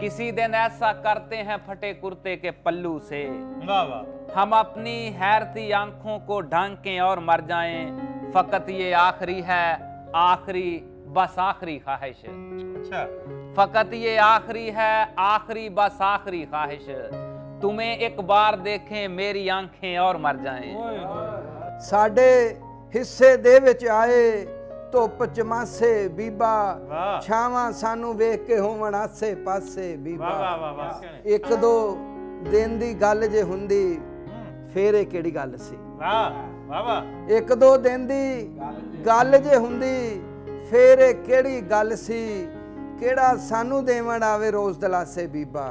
किसी दिन ऐसा करते हैं फटे कुर्ते के पल्लू से, हम अपनी हैरती आंखों को ढांकें और मर जाएं, फकत ये आखिरी है, आखिरी बस आखिरी ख्वाहिश। अच्छा। फकत ये आखिरी है, आखिरी बस आखिरी ख्वाहिश, तुम्हें एक बार देखें मेरी आंखें और मर जाएं। साढ़े हिस्से दे विच आए धुप चमासे बीबा, छावां सानू वेख के होवण आसे पासे बीबा। एक दो दिन दी गल जे हुंदी फेर इह किहड़ी गल सी। एक दो दिन दी गल जे हुंदी फेर इह किहड़ी गल सी, केड़ा सानू देवण आवे रोज दलासे बीबा।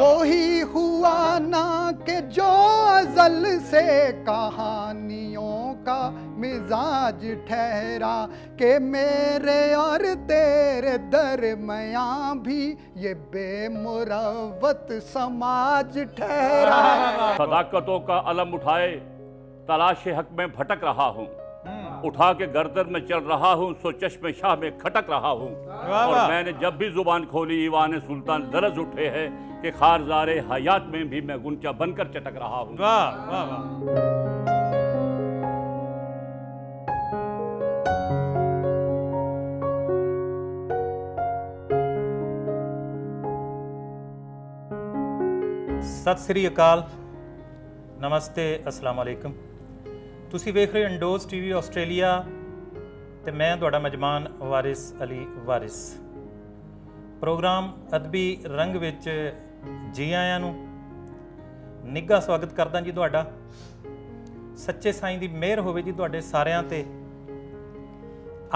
वही हुआ ना के जो अजल से कहानियों का मिजाज ठहरा, के मेरे और तेरे दरमियां भी ये बेमुरवत समाज ठहरा। सदाकतों का अलम उठाए तलाश हक में भटक रहा हूँ, उठा के गर्दन में चल रहा हूँ, सो चश्मे शाह में खटक रहा हूँ। और मैंने जब भी जुबान खोली ईवान सुल्तान दरज उठे हैं, कि खारजारे हयात में भी मैं गुंचा बनकर चटक रहा हूँ। सत श्री अकाल, नमस्ते, अस्सलाम वालेकुम। तुसी वेख रहे इंडोज़ टीवी ऑस्ट्रेलिया ते मैं तुहाडा मेजबान वारिस अली वारिस। प्रोग्राम अदबी रंग विच जी आयां नूं निघा स्वागत करदा जी तुहाडा। सच्चे साईं दी मेहर होवे जी तुहाडे सारियां ते।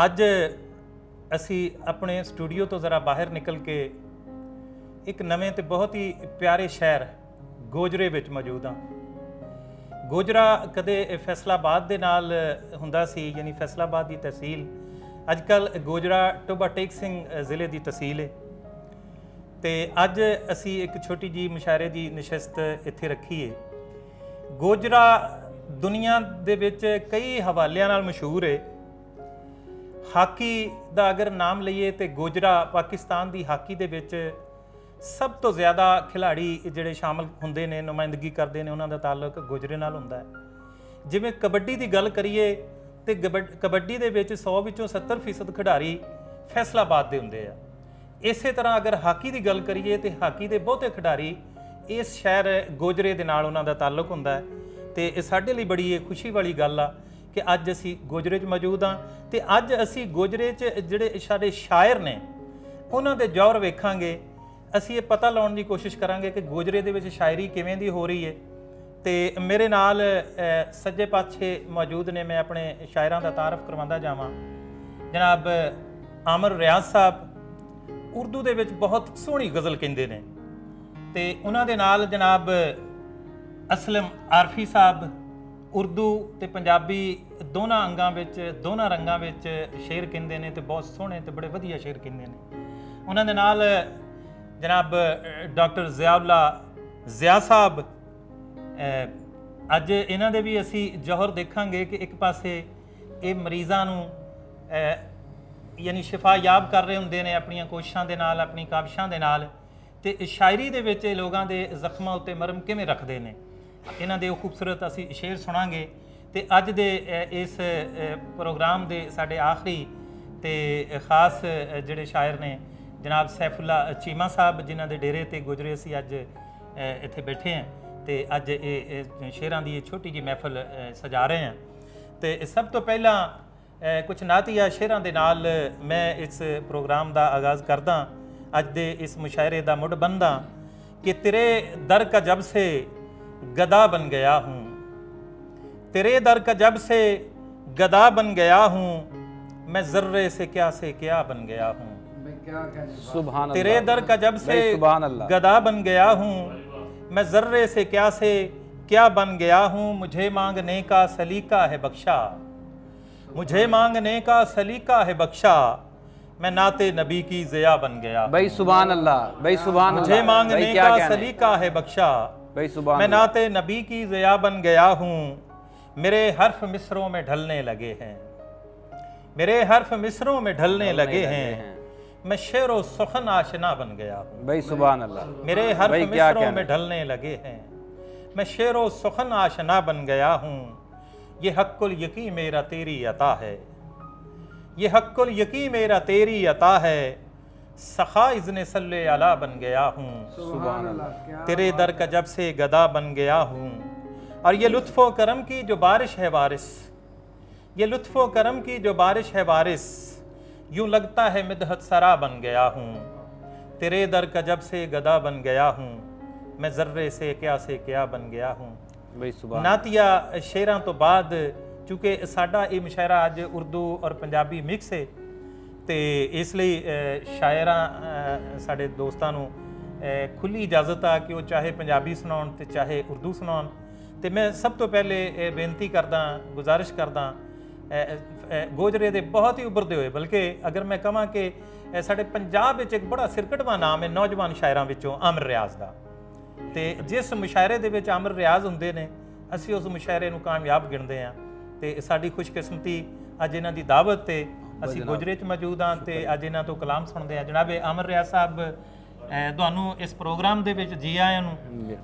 अज असी अपने स्टूडियो तो ज़रा बाहर निकल के एक नवें ते बहुत ही प्यारे शहर गोजरे विच मौजूद हाँ। गोजरा कदे फैसलाबाद दे नाल हुंदा सी, यानी फैसलाबाद दी तहसील, अजकल गोजरा टोबा टेक सिंह ज़िले दी तहसील है। तो अज असी एक छोटी जी मुशायरे की नशिस्त इत्थे रखी है। गोजरा दुनिया दे विच कई हवालियां नाल मशहूर है। हाकी दा अगर नाम लईए तो गोजरा पाकिस्तान की हाकी दे विच सब तो ज़्यादा खिलाड़ी जोड़े शामिल होंगे ने, नुमाइंदगी करते हैं, उन्होंने ताल्लुक गोजरे नाल होंदा है। जिमें कबड्डी की गल करिए तो कबड्डी दे विच 100 विचों 70% खिडारी फैसलाबाद के होंगे आ। इस तरह अगर हाकी की गल करिए तो हाकी के बहुते खिडारी इस शहर गोजरे के नाल उन्हों दा ताल्लुक होंदा है। तो साढ़े लिए बड़ी खुशी वाली गल आ कि अज असी गोजरे च मौजूद हाँ। तो अज असी गोजरे च जिहड़े साडे शायर ने उन्हों के जौहर वेखांगे। असी ये पता लाने की कोशिश करांगे कि गोजरे दे विच शायरी किवें दी हो रही है। तो मेरे नाल सज्जे पाछे मौजूद ने, मैं अपने शायरां दा तारफ करवांदा जावां। जनाब आमर रियाज साहब उर्दू दे विच बहुत सोहनी गज़ल कहंदे ने, ते उन्हां दे नाल जनाब असलम आरफी साहब उर्दू ते पंजाबी दोनां अंगां विच दोनां रंगां विच शेर कहंदे ने, ते बहुत सोहने ते बड़े वधिया शेर कहंदे ने। उन्हां दे नाल जनाब डॉक्टर ज़ियाउल्लाह ज़िया साहब, अज इन्हां दे भी असी जौहर देखांगे कि एक पासे ये मरीज़ां नूं यानी शिफा याब कर रहे होंदे ने अपनियां कोशिशां दे नाल, अपनी काविशां दे नाल, ते शायरी दे विच लोगां दे जख्मां उत्ते मरहम किवें रखदे ने। इन्हां दे खूबसूरत असी शेर सुणांगे। ते अज दे इस प्रोग्राम दे साडे आखरी ते खास जिहड़े शायर ने जनाब सैफुल्लाह चीमा साहब, जिन्हां दे डेरे ते गुजरे असीं अज इत्थे बैठे हैं। तो अज ये शेरां दी छोटी जी महफल सजा रहे हैं। तो सब तो पहला कुछ नातिया शेरां दे नाल मैं इस प्रोग्राम दा आगाज़ करदा। अज दे इस मुशायरे दा मुड़ बनदा कि तेरे दर का जब से गदा बन गया हूँ, तेरे दर का जब से गदा बन गया हूँ, मैं ज़र्रे से क्या बन गया हूँ। सुभान अल्लाह। तेरे दर का जब से गदा बन गया हूँ, मैं जर्रे से क्या बन गया हूँ, मुझे मांगने का सलीका है बख्शा, मुझे मांगने का सलीका है बख्शा, मैं नाते नबी की ज़िया बन गया। भाई सुभान अल्लाह, भाई सुभान अल्लाह। मुझे मांगने का सलीका है बख्शा, भाई सुभान, मैं नाते नबी की ज़िया बन गया हूँ, मेरे हर्फ मिसरों में ढलने लगे हैं, मेरे हर्फ मिसरों में ढलने लगे हैं, मैं शेर व सुखन आशना बन गया हूँ। भाई सुभान अल्लाह, मेरे हर्फ मिस्रों में ढलने लगे हैं। मैं शेर व सुखन आशना बन गया हूँ। ये हक़्क़ुल यक़ीन मेरा तेरी अता है, ये हक़्क़ुल यक़ीन मेरा तेरी अता है। सखा इज़्न सल्ले अला बन गया हूँ। सुभान अल्लाह, तेरे दर का जब से गदा बन गया हूँ। और ये लुत्फ़ व करम की जो बारिश है वारिस, ये लुत्फ़ व करम की जो बारिश है वारिस, यूँ लगता है मिदहत सरा बन गया हूँ। तेरे दर का जब से गदा बन गया हूँ। मैं जर्रे से क्या बन गया हूँ। नातिया शेरां तो बाद चूँकि साडा ये मुशायरा अज उर्दू और पंजाबी मिक्स है तो इसलिए शायरां साडे दोस्तां नूं खुली इजाजत आ कि वह चाहे पंजाबी सुनाउण ते चाहे उर्दू सुनाउण। तो मैं सब तो पहले बेनती करदा, गुजारिश करदा, गोजरे दे बहुत ही उभरते हुए, बल्कि अगर मैं कहाँ कि साडे पंजाब विच एक बड़ा सिरकटवा नाम है नौजवान शायरां विचों अमर रियाज दा। तो जिस मुशायरे दे विच अमर रियाज हुंदे ने असी उस मुशायरे नूं कामयाब गिणदे हां। ते साडी खुशकिस्मती अज इन्हां दी दावत ते असी गोजरे च मौजूद हां ते अज इन्हां तो कलाम सुणदे हां। जनाब अमर रियाज साहब तुहानूं इस प्रोग्राम दे विच जी आयां नूं।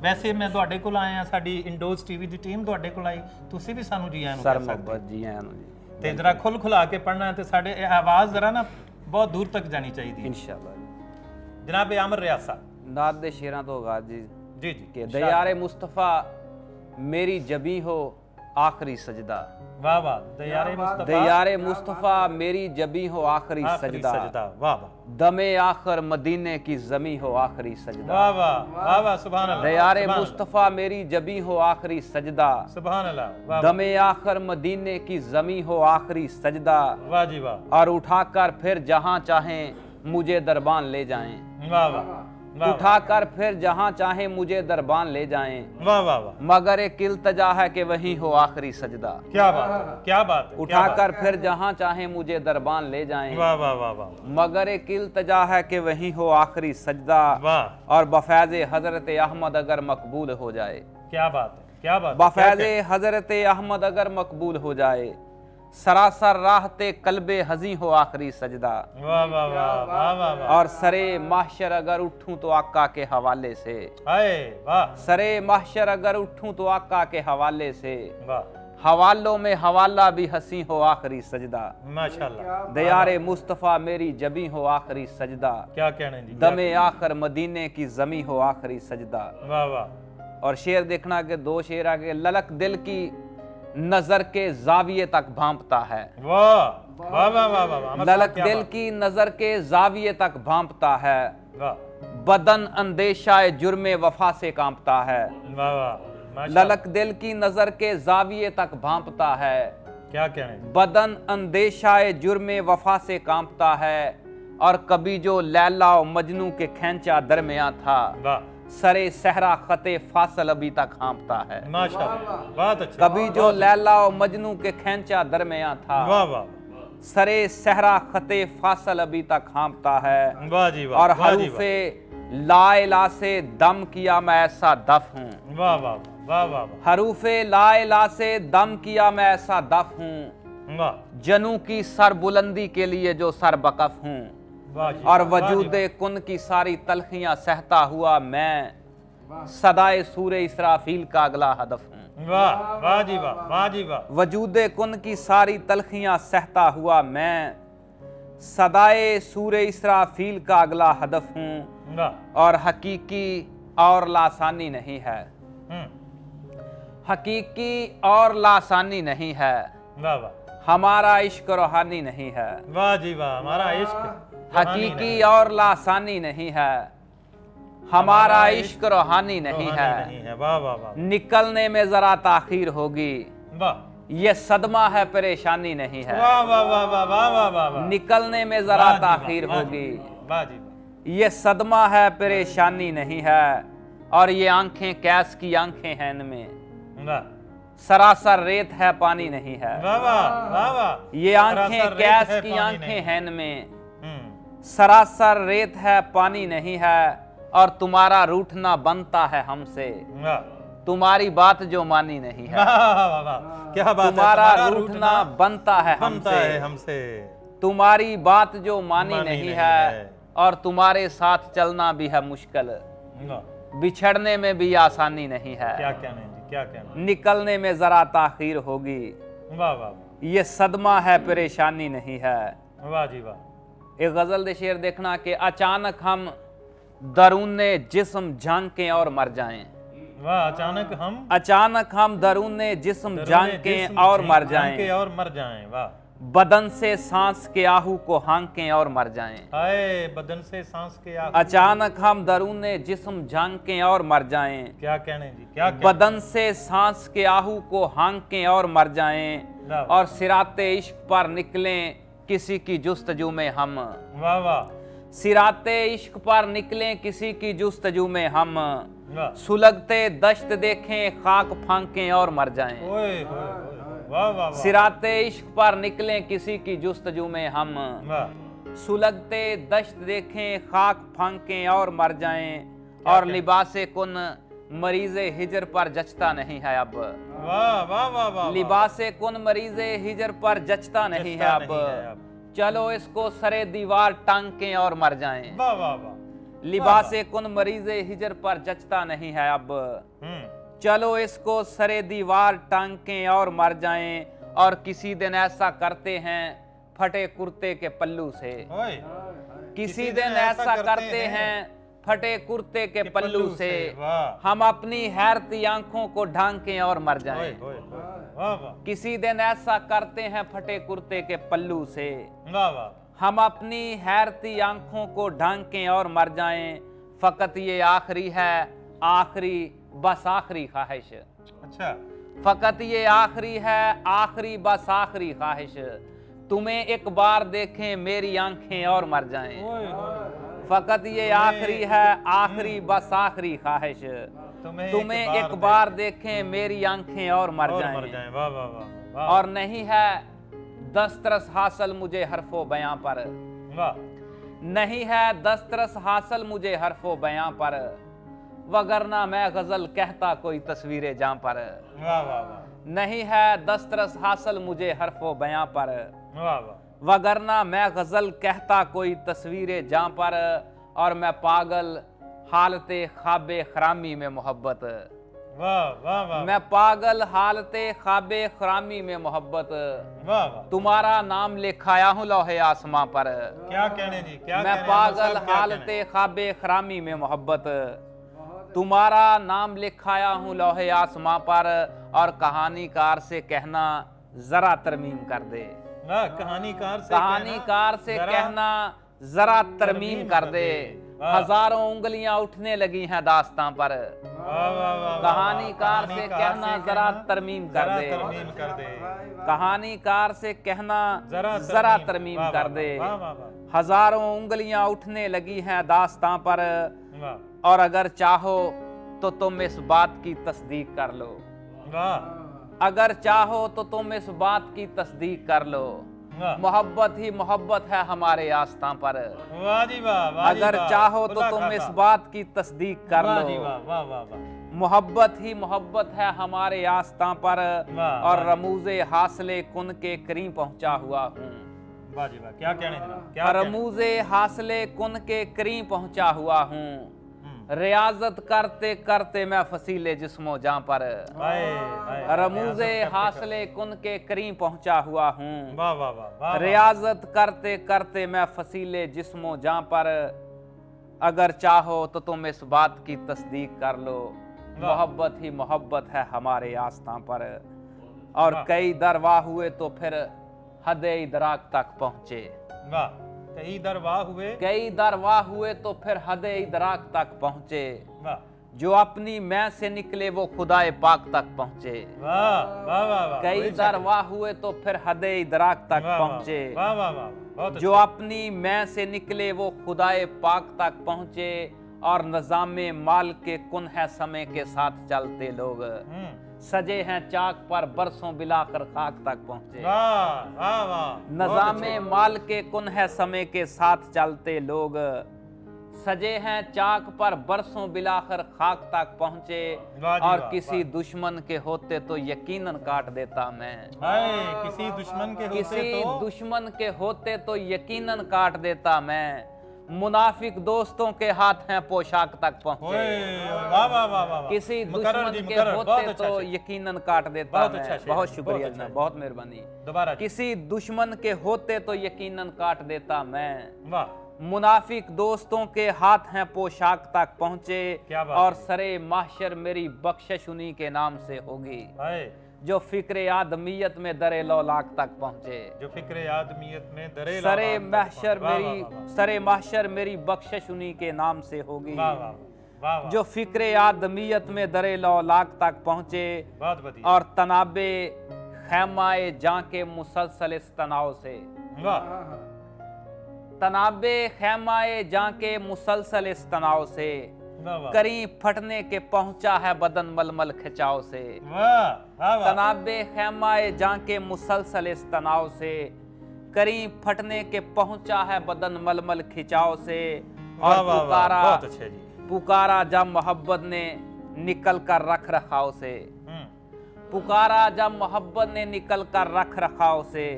वैसे मैं तुहाडे कोल आया, साडी इंडोज टीवी दी टीम तुहाडे कोल आई, तुसीं भी सानूं जी आयां नूं कह सकदे हो। जी आयां नूं जी। ते जरा खुल खुला के पढ़ना है ते साडे आवाज़ जरा ना बहुत दूर तक जानी चाहिए इंशाअल्लाह। जनाब अमर रियाज साहब नाद दे शेरां तो आगाज़ जी जी जी के दयारे मुस्तफ़ा मेरी जबी हो आखिरी सजदा। वाह वाह, दयारे मुस्तफ़ा मेरी जबी हो आखिरी सजदा। वाह, दमे आखिर मदीने की जमी हो आखिरी सजदा। वाह वाह, सुभान अल्लाह। दयारे मुस्तफ़ा मेरी जबी हो आखिरी सजदा, सुभान अल्लाह। दमे आखिर मदीने की जमी हो आखिरी सजदा। वाह जी वाह। और उठाकर फिर जहाँ चाहें मुझे दरबान ले जाएं। वाह वाह। उठाकर फिर जहाँ चाहे मुझे दरबान ले जाएं। वाह वाह वाह। मगर एक इल्तजा है कि वही हो आखिरी सजदा। क्या बात, क्या बात। उठाकर फिर जहाँ चाहे मुझे दरबान ले जाएं। वाह वाह वाह वाह। मगर एक इल्तजा है कि वही हो आखिरी सजदा। वाह। और बफैज़ हजरत अहमद अगर मकबूल हो जाए। क्या बात है, क्या बात। बफैज़ हजरत अहमद अगर मकबूल हो जाए, सरासर राहते कल्बे हजी हो आखिरी सजदा। वाह वाह वाह। और सरे माहशर अगर उठूं तो आका के हवाले से। आए वाह। सरे माहशर अगर उठूं तो आका के हवाले से। वाह। हवालों में हवाला भी हसी हो आखिरी सजदा। माशाल्लाह। दयारे मुस्तफ़ा मेरी जबी हो आखिरी सजदा। क्या कहने जी। दमे आखिर मदीने की जमी हो आखिरी सजदा। वाह वाह। और शेर देखना के दो शेर आगे, ललक दिल की नजर के जाविये तक भांपता है। वाह वाह वाह वाह। ललक दिल की नजर के जाविये तक भांपता है। बदन अंदेशाए जुर्मे वफा से कांपता है। ललक दिल की नजर के जाविये तक भांपता है। क्या कहने। बदन अंदेशाए जुर्मे वफा से कांपता है। और कभी जो लैला और मजनू के खेंचा दरमियां था, सरे सहरा खते फासल अभी तक हाँपता है। माशाअल्लाह, बहुत अच्छा। कभी जो लैला और मजनू के खेंचा दरमियां था, सरे सहरा खते फासल अभी तक हाँपता है। वाह जी वाह। और हरूफे लाइला से दम किया मैं ऐसा दफ हूँ। वाह वाह वाह वाह। हरूफे लाइला से दम किया मैं ऐसा दफ हूँ। जनू की सर बुलंदी के लिए जो सर बकफ हूँ। और वजूदे कुन की सारी तलखियां सहता हुआ मैं, सदाए सूरे इसराफील का अगला हदफ हूँ। वाह वाह जी वाह, वाह जी वाह। वजूदे कुन की सारी तलखियां सहता हुआ मैं, सदाए सूरे इसराफील का अगला हदफ हूँ। और हकीकी और लासानी नहीं है, हकीकी और लासानी नहीं है। वाह वाह। हमारा इश्क रूहानी नहीं है। वाह जी वाह। हमारा इश्क हकीकी और लासानी नहीं है। हमारा इश्क रूहानी नहीं है। वाह वाह वाह। निकलने में जरा ताखीर होगी, ये सदमा है परेशानी नहीं है। वाह वाह वाह वाह वाह वाह। निकलने में जरा ताखीर होगी, ये सदमा है परेशानी नहीं है। और ये आंखें कैस की आंखें हैं, इनमें सरासर रेत है पानी नहीं है। ये आंखें कैस की आंखें हैं, इनमें सरासर रेत है पानी नहीं है। और तुम्हारा रूठना बनता है हमसे, तुम्हारी बात जो मानी नहीं है। क्या बात। तुम्हारा रूठना बनता है हमसे, तुम्हारी बात जो मानी नहीं है। और तुम्हारे साथ चलना भी है मुश्किल, बिछड़ने में भी आसानी नहीं है। क्या कहना है जी, क्या कहना है? निकलने में जरा ताखीर होगी। वाह वाह, ये सदमा है परेशानी नहीं है। वाह जी वाह। एक गजल दे शेर देखना कि अचानक हम दरूने जिस्म झांकें और मर जाएं। वाह, अचानक हम दरूने जिस्म झांकें और मर जाएं वाह। बदन से सांस के आहू को हांकें और मर जाएं। हाय, बदन से सांस के आहू। अचानक हम दरूने जिस्म झांकें और मर जाएं। क्या कहने जी, क्या कहने? बदन से सांस के आहू को हांकें और मर जाएं और सिराते इश्क पर निकलें किसी की जुस्तजू में हम। वाह वाह। सिराते इश्क पर निकलें किसी की जुस्तजू में हम, सुलगते दश्त देखें खाक फांकें और मर जाएं। वाह वाह। सिराते इश्क पर निकले किसी की जुस्तजू में हम, सुलगते दश्त देखें खाक फांकें और मर जाएं और लिबासे कुन मरीजे हिजर पर जचता नहीं है अब। वाह वाह वाह। लिबासे कुन मरीजे हिजर पर जचता नहीं है अब, चलो इसको सरे दीवार टांकें और मर जाएं। वाह वाह वाह। लिबासे कुन मरीजे हिजर पर जचता नहीं है अब, चलो इसको सरे दीवार टांकें और मर जाएं और किसी दिन ऐसा करते हैं फटे कुर्ते के पल्लू से। किसी दिन ऐसा करते हैं फटे कुर्ते के पल्लू से, हम अपनी हैरती आंखों को ढांकें और मर जाएं। किसी दिन ऐसा करते हैं फटे कुर्ते के पल्लू से, हम अपनी हैरती आंखों को ढांकें और मर जाएं। फकत ये आखिरी है, आखिरी बस आखिरी ख्वाहिश। अच्छा। फकत ये आखिरी है, आखिरी बस आखिरी ख्वाहिश, तुम्हें एक बार देखें मेरी आंखें और मर जाएं। फकत ये आखिरी है, आखिरी बस आखिरी ख्वाहिश, तुम्हें एक बार देखें मेरी आंखें और मर जाएं। वाह वाह वाह। और नहीं है दस्तरस हासिल मुझे हरफो बयां पर, नहीं है दस्तरस हासिल मुझे हरफो बयां पर, वगरना मैं गजल कहता कोई तस्वीरें जहाँ पर। वाह वाह। नहीं है दस्तरस हासिल मुझे हरफो बयां पर, वगरना मैं गजल कहता कोई तस्वीरें जहाँ पर, और मैं पागल हालते ख्वाबे खरामी में मोहब्बत। वाह वाह वाह। मैं पागल हालते ख्वाबे खरामी में मोहब्बत, तुम्हारा नाम लिखाया हूँ लौहे आसमां पर। क्या कहने जी, क्या कहने? मैं पागल हालते ख्वाबे खरामी में मोहब्बत, तुम्हारा नाम लिखाया हूँ लौहे आसमां पर, और कहानीकार से कहना जरा तरमीम कर दे। कहानीकार से कहना जरा तरमीम कर दे, हजारों उंगलियां उठने लगी हैं दास्तां पर। कहानीकार से कहना जरा तरमीम कर दे, कहानीकार से कहना जरा तरमीम कर दे, हजारों उंगलियां उठने लगी हैं दास्तां पर, और अगर चाहो तो तुम इस बात की तस्दीक कर लो। वाह। अगर चाहो तो तुम इस बात की तस्दीक कर लो, मोहब्बत ही मोहब्बत है हमारे आस्था पर। वाह जी वाह। अगर चाहो तो तुम इस बात की तस्दीक कर लो, मोहब्बत ही मोहब्बत है हमारे आस्था पर, और रमूजे हासिले कुन के करीब पहुंचा हुआ हूँ। वाह जी वाह, क्या कहने। रमूजे हासिले कुन के करीब पहुंचा हुआ हूँ, रियाजत करते करते मैं फसीले जिस्मों जहाँ पर। रमूजे हासिले कुन के करीब पहुँचा हुआ हूँ, रियाजत करते करते मैं फसीले जिस्मों जहाँ पर, अगर चाहो तो तुम इस बात की तस्दीक कर लो, मोहब्बत ही मोहब्बत है हमारे आस्था पर, और कई दरवाह हुए तो फिर हदे इदराक तक पहुँचे। कई दरवाह हुए तो फिर हदे इदराक तक पहुँचे, जो अपनी मैं से निकले वो खुदाए पाक तक पहुँचे। कई दरवाह हुए तो फिर हदे इदराक तक पहुँचे, जो अपनी मैं से निकले वो खुदाए पाक तक पहुँचे, और निज़ामे माल के कुन है समय के साथ चलते लोग, सजे हैं चाक पर बरसों बिलाकर खाक तक पहुँचे। निज़ामे माल के कुन है समय के साथ चलते लोग, सजे हैं चाक पर बरसों बिलाकर खाक तक पहुँचे, और किसी दुश्मन के होते तो यकीनन काट देता मैं। किसी दुश्मन के होते तो यकीनन काट देता मैं, मुनाफिक दोस्तों के हाथ हैं पोशाक तक पहुँचे, किसी दुश्मन के होते तो यकीनन काट देता मैं। बहुत शुक्रिया, बहुत मेहरबानी। दोबारा, किसी दुश्मन के होते तो यकीनन काट देता मैं। मुनाफिक दोस्तों के हाथ हैं पोशाक तक पहुँचे, और सरे माहशर मेरी बख्शिश उन्हीं के नाम से होगी जो फिक्रे आदमियत में दरे लौलाक तक पहुँचे। जो फिक्रे आदमियत में दरे सरे माहशर मेरी बख्शिश उन्हीं के नाम से होगी जो फिक्रे आदमियत में दरे लौलाक तक पहुँचे, और तनाबे खैमाए जां के मुसलसल इस तनाव से करीब फटने के पहुंचा है बदन मलमल खिंचाव से। तनाबे खैमाए जाके मुसलसल इस तनाव से, करीब फटने के पहुंचा है बदन मलमल खिंचाव से, और पुकारा जा मोहब्बत ने निकल कर रख रखाव से। पुकारा जा मोहब्बत ने निकल कर रख रखाव से,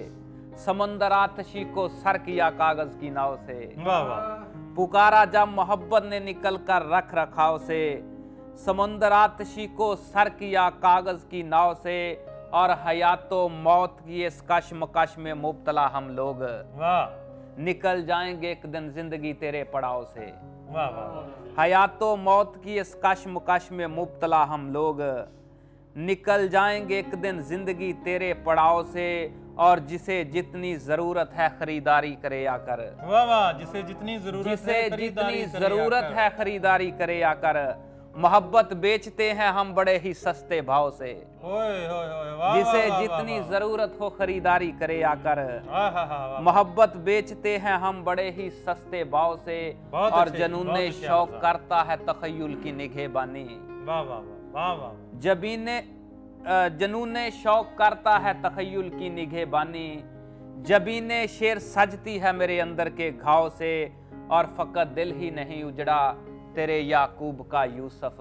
समंदर आतशी को सर किया कागज की नाव से। पुकारा जा मोहब्बत ने निकल कर रख रखाव से, समंदर आतशी को सर किया कागज की नाव से, और हयातो मौत की इस कशमकश में मुब्तला हम लोग, निकल जाएंगे एक दिन जिंदगी तेरे पड़ाव से। हयातो मौत की इस कशमकश में मुब्तला हम लोग, निकल जाएंगे एक दिन जिंदगी तेरे पड़ाव से, और जिसे जितनी जरूरत है खरीदारी करे आकर। वाह वाह, जिसे जितनी जरूरत है खरीदारी करे आकर। मोहब्बत बेचते हैं हम बड़े ही सस्ते भाव से। जिसे जितनी जरूरत हो खरीदारी करे आकर। मोहब्बत बेचते हैं हम बड़े ही सस्ते भाव से, और जनूने शौक करता है तखय्युल की निगहबानी। वाह वाह वाह वाह। जबीने जनूने शौक करता है तखय्युल की निगहबानी, जबीने शेर सजती है मेरे अंदर के घाव से, और फकत दिल ही नहीं उजड़ा तेरे याकूब का यूसुफ।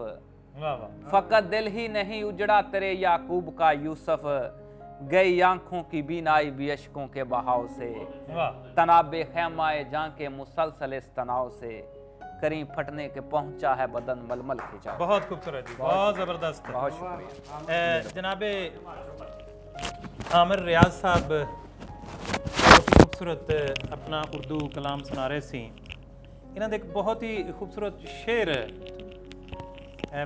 फकत दिल ही नहीं उजड़ा तेरे याकूब का यूसुफ, गई आंखों की बीनाई भी अश्कों के बहाव से। तनाबे खैमाए जां के मुसलसल इस तनाव से, करीब फटने के पहुंचा है बदन मलमल खिंचा। बहुत खूबसूरत, बहुत ज़बरदस्त, बहुत शुक्रिया। जनाबे आमर रियाज साहब बहुत खूबसूरत अपना उर्दू कलाम सुना रहे सी। इन्हों का एक बहुत ही खूबसूरत शेर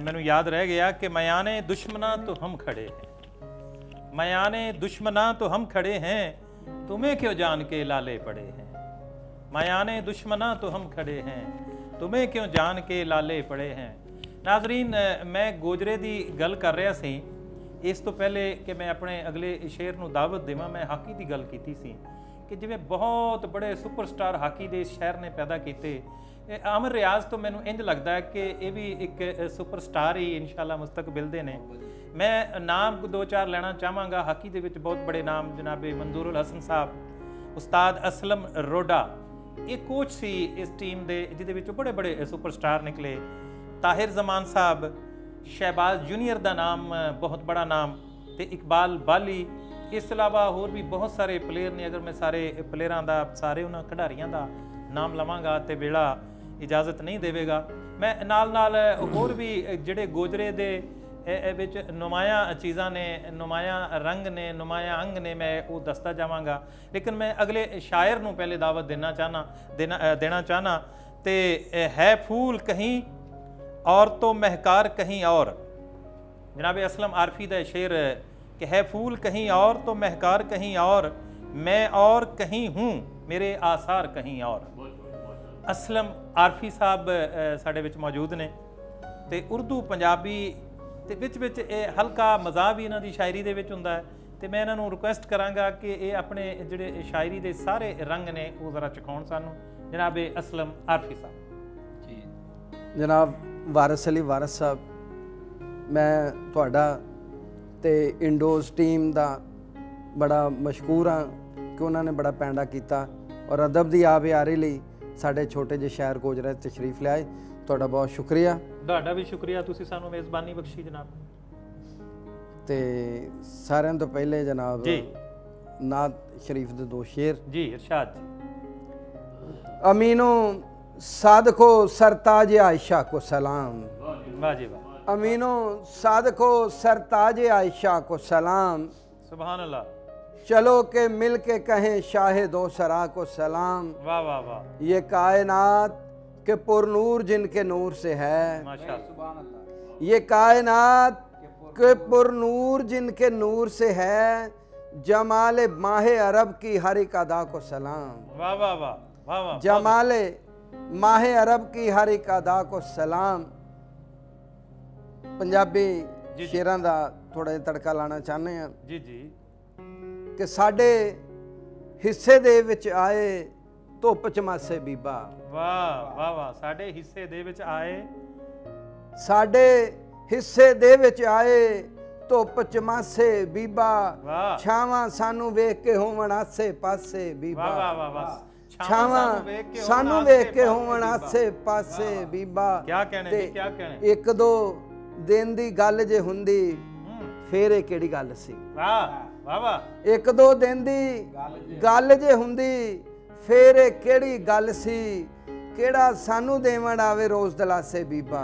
मैनू याद रह गया कि मयाने दुश्मना तो हम खड़े हैं, मयाने दुश्मना तो हम खड़े हैं, तुम्हें क्यों जान के लाले पड़े हैं। मयाने दुश्मना तो हम खड़े हैं, तुम्हें क्यों जान के लाले पड़े हैं। नाजरीन, मैं गोजरे की गल कर रहा सी, इस तो पहले कि मैं अपने अगले शेर नूं दावत देवां, मैं हाकी की गल की सी कि जिवें बहुत बड़े सुपरस्टार हाकी दे शहर ने पैदा किए। अमर रियाज तो मैनूं इंज लगता है कि यह भी एक सुपरस्टार ही इंशाल्लाह मुस्तकबिल दे ने। मैं नाम दो चार लेना चाहांगा हाकी दे विच बहुत बड़े नाम, जनाबे मंजूर उल हसन साहब, उस्ताद असलम रोडा, एक कोच सी इस टीम दे जिदे विच बड़े बड़े सुपरस्टार निकले, ताहिर जमान साहब, शहबाज जूनियर दा नाम बहुत बड़ा नाम, ते इकबाल बाली, इस अलावा होर भी बहुत सारे प्लेयर ने। अगर मैं सारे प्लेयरां दा, सारे उन्हां खिडारियां दा नाम लवांगा ते वेला इजाजत नहीं देवेगा। मैं नाल नाल होर भी जिहड़े गोजरे दे विच नुमाया चीज़ां ने, नुमाया रंग ने, नुमाया अंग ने, मैं वो दसता जावांगा। लेकिन मैं अगले शायर नूं पहले दावत देना चाहना ते है फूल कहीं और तो महकार कहीं और। जनाब असलम आरफी दा शेर कि है फूल कहीं और तो महकार कहीं और, मैं और कहीं हूँ मेरे आसार कहीं और। असलम आरफी साहब साडे विच मौजूद ने ते उर्दू पंजाबी ते विच हल्का मज़ा भी इन्हों की शायरी दे विच हुंदा है। तो मैं इन्हों रिक्वेस्ट कराँगा कि ये अपने जिहड़े शायरी दे सारे रंग ने वो जरा चखाउण सानू। जनाब असलम आरफी साहब जी। जनाब वारिस अली वारिस साहब, मैं तुहाडा ते इंडोज़ टीम दा बड़ा मशहूर हाँ कि उन्होंने बड़ा पैंडा किया और अदब की आबियारी लई साडे छोटे जे शहर गोजरा तशरीफ लिआए। तुहाडा बहुत शुक्रिया। तुहाडा भी शुक्रिया, तुसीं सानू मेज़बानी बख्शी जनाब। ते सारेयां तो पहले जनाब जी नात शरीफ दे दो शेर जी इरशाद। अमीनो सादको सरताज आयशा को सलाम। अमीनो सादको सरताज आयशा को सलाम। सुभान अल्लाह। चलो के मिल के कहें शाह दो सरा को सलाम। वाह वाह वाह। ये कायनात के पुरनूर जिनके नूर से है। माशाअल्लाह। ये कायनात के पुरनूर जिनके नूर से है, जमाले माहे अरब की हर एक अदा को सलाम। वाह वाह वाह वाह। जमाले माहे अरब की हर एक अदा को सलाम। पंजाबी शेरां दा थोड़ा जिहा तड़का लाना चाहते हैं जी जी कि साडे हिस्से दे विच आए धुप चमासे बीबा। वाह वाह वाह। साडे हिस्से दे विच आए, साडे हिस्से दे विच आए धुप चमासे बीबा, छावां सानू वेख के होवण आसे पासे बीबा। वाह वाह वाह। छावां सानू वेख के होवण आसे पासे बीबा। क्या कहने, क्या कहने। एक दो दिन दी गल जे हुंदी फेर इह किहड़ी गल सी। वाह एक दो दिन दी गल जे हुंदी फेर केड़ी गल सी, केड़ा सानू देवण आवे रोज दलासे बीबा।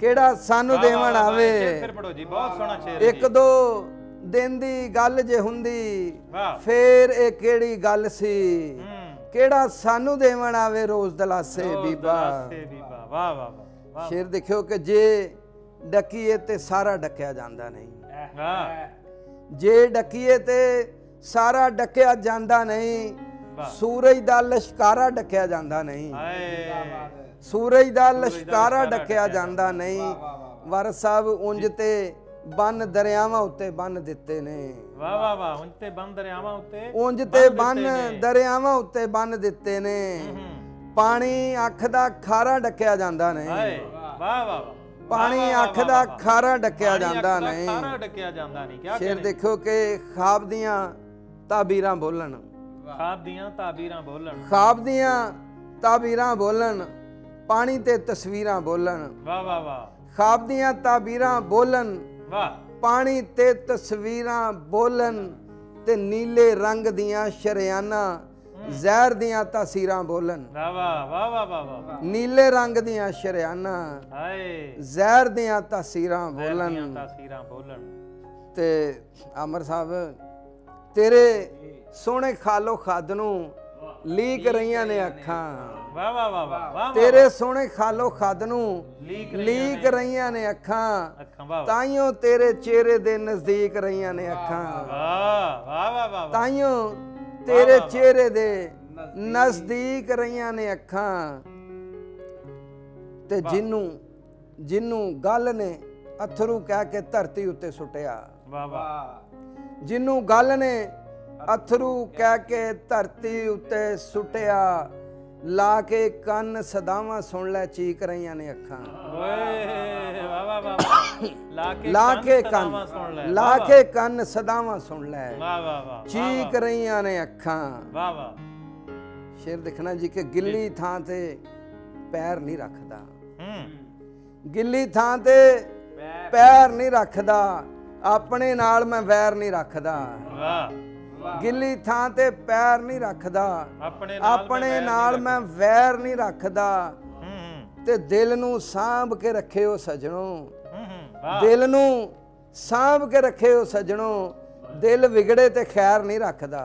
केड़ा सानू देवण आवे। एक दो दिन दी गल जे हुंदी फेर ए केड़ी गल सी, केड़ा सानू देवण आवे रोज दलासे बीबा। शेर देखियो कि जे डकीए ते सारा डकिया जांदा नहीं। जे डकीए ते सारा डकिया जांदा नहीं, सूरज दा लश्कारा डकिया जांदा नहीं। सूरज दा लश्कारा डकिया जांदा नहीं। वारिस साहब उंज ते बन दरियावां उत्ते बन दित्ते ने। वाह वाह वाह। उंज ते बन दरियावां उत्ते बन दित्ते ने, पानी अख दा खारा डकिया जांदा नहीं। वाह वाह। पानी अख दा खारा डकिया जांदा नहीं। शेर देखो कि ख्वाब दियां ताबीरां बोलन। ख्वाब दियां ताबीरां बोलन। ख्वाब दियां ताबीरां बोलन, पानी ते तस्वीरां बोलन। वाह वाह वाह। ख्वाब दियां ताबीरां बोलन, पानी ते तस्वीरां बोलन, ते नीले रंग दियां शरियाना जहर दियां तासीरां बोलन। नीले रंग दियां शरियाना जहर दियां तासीरां बोलन। ते अमर साहब तेरे सोहणे खालो खाद नूं लीक रहियां ने अखां। तेरे सोहणे खालो खाद नूं लीक रहियां ने अखां, ताइयों तेरे चेहरे दे नजदीक रहियां ने अखां। ताइयों तेरे चेहरे दे नजदीक रहियां ने अखां, ते जिन्नू जिन्नू गल ने अथरू कह के धरती उत्ते सुटिया। जिन्नू गल ने अथरू कह के धरती उत्ते सुटिया, ला के कन्न सदावां सुन लै चीक रहियां ने अखां। ला के कन्न सदावां सुन लै चीक रहियां ने अखां। शेर दिखना जी के गिल्ली थां ते पैर नहीं रखदा। गिल्ली थां ते पैर नहीं रखदा, अपने नाल मैं वैर नहीं रखदा। गिल्ली थां ते पैर नहीं रखदा, अपने नाल मैं वैर नहीं रखदा, ते दिल नूं सांभ के रखियो सजणो। दिल नूं सांभ के रखियो सजणो, दिल विगड़े ते खैर नहीं रखदा।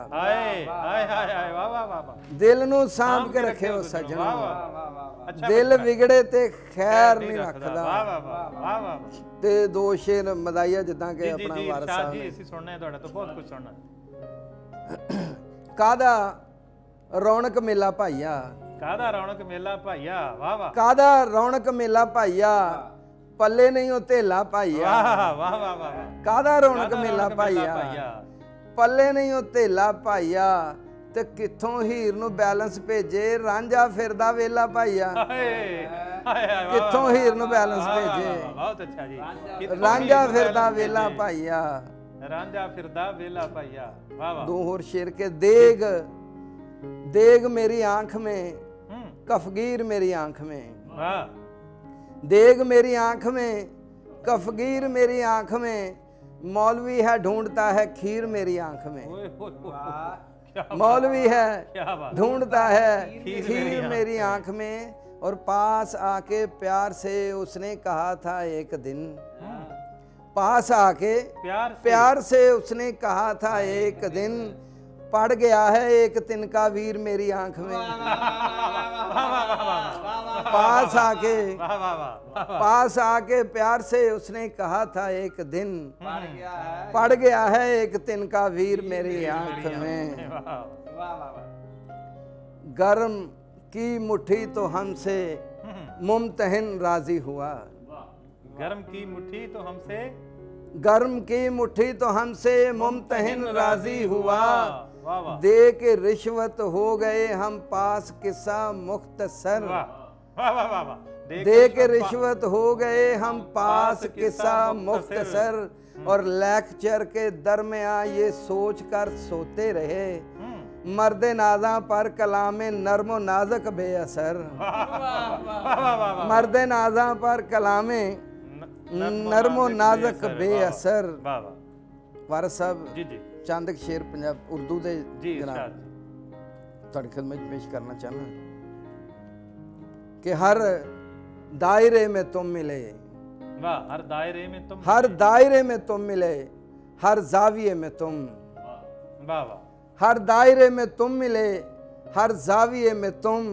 दिल नूं सांभ के रखियो सजणो, दिल विगड़े ते खैर नहीं रखदा। ते दो शेर मदाइया जिद्दां के अपना वारिस साहब जी असीं सुनना है तुहाडा तो बहुत कुछ सुनना। कादा रौनक मेला भाइया। कादा रौनक मेला भाइया। वाह वाह। कादा रौनक मेला भाइया, पल्ले नहीं ओ तेला भाइया। वाह वाह वाह। कादा रौनक मेला भाइया, पल्ले नहीं ओ तेला भाइया, ते किथों हीर नूं बैलेंस भेजे रांझा फिरदा वेला भाइया। किथों हीर नूं बैलेंस भेजे। बहुत अच्छा जी। रांझा फिरदा वेला भाइया। रांझा फिरदा वेला भाइया। दो होर शेर के देग देग मेरी आंख में कफगीर मेरी आंख में। देग मेरी आंख में कफगीर मेरी आंख में, मौलवी है ढूंढता है खीर मेरी आंख में। मौलवी है, ढूंढता है खीर मेरी आंख में, और पास आके प्यार से उसने कहा था एक दिन, पास आके प्यार से उसने कहा था एक दिन, पड़ गया है एक तिनका वीर मेरी आंख में। पास आके प्यार से उसने कहा था एक दिन, पड़ गया है एक तिनका वीर मेरी आंख में। गर्म की मुट्ठी तो हमसे मुमतहन राजी हुआ, गर्म की मुट्ठी तो हमसे मुमतहन राजी हुआ, दे के रिश्वत हो गए हम पास किस्सा मुख्तसर, दे के रिश्वत हो गए हम पास किस्सा मुख्तसर, और लेक्चर के दरमियाँ ये सोच कर सोते रहे, मर्द नाजा पर कलाम नरमो नाजक बेअसर, मर्द नाजा पर कलाम नरमो नाजक बेअसर। वारिस साहब चांद के शेर पंजाब उर्दू दे तुहाडी खिदमत में पेश करना चाहना कि हर दायरे में तुम मिले, हर दायरे में तुम मिले, हर जाविये में तुम, हर दायरे में तुम मिले, हर जाविये में तुम,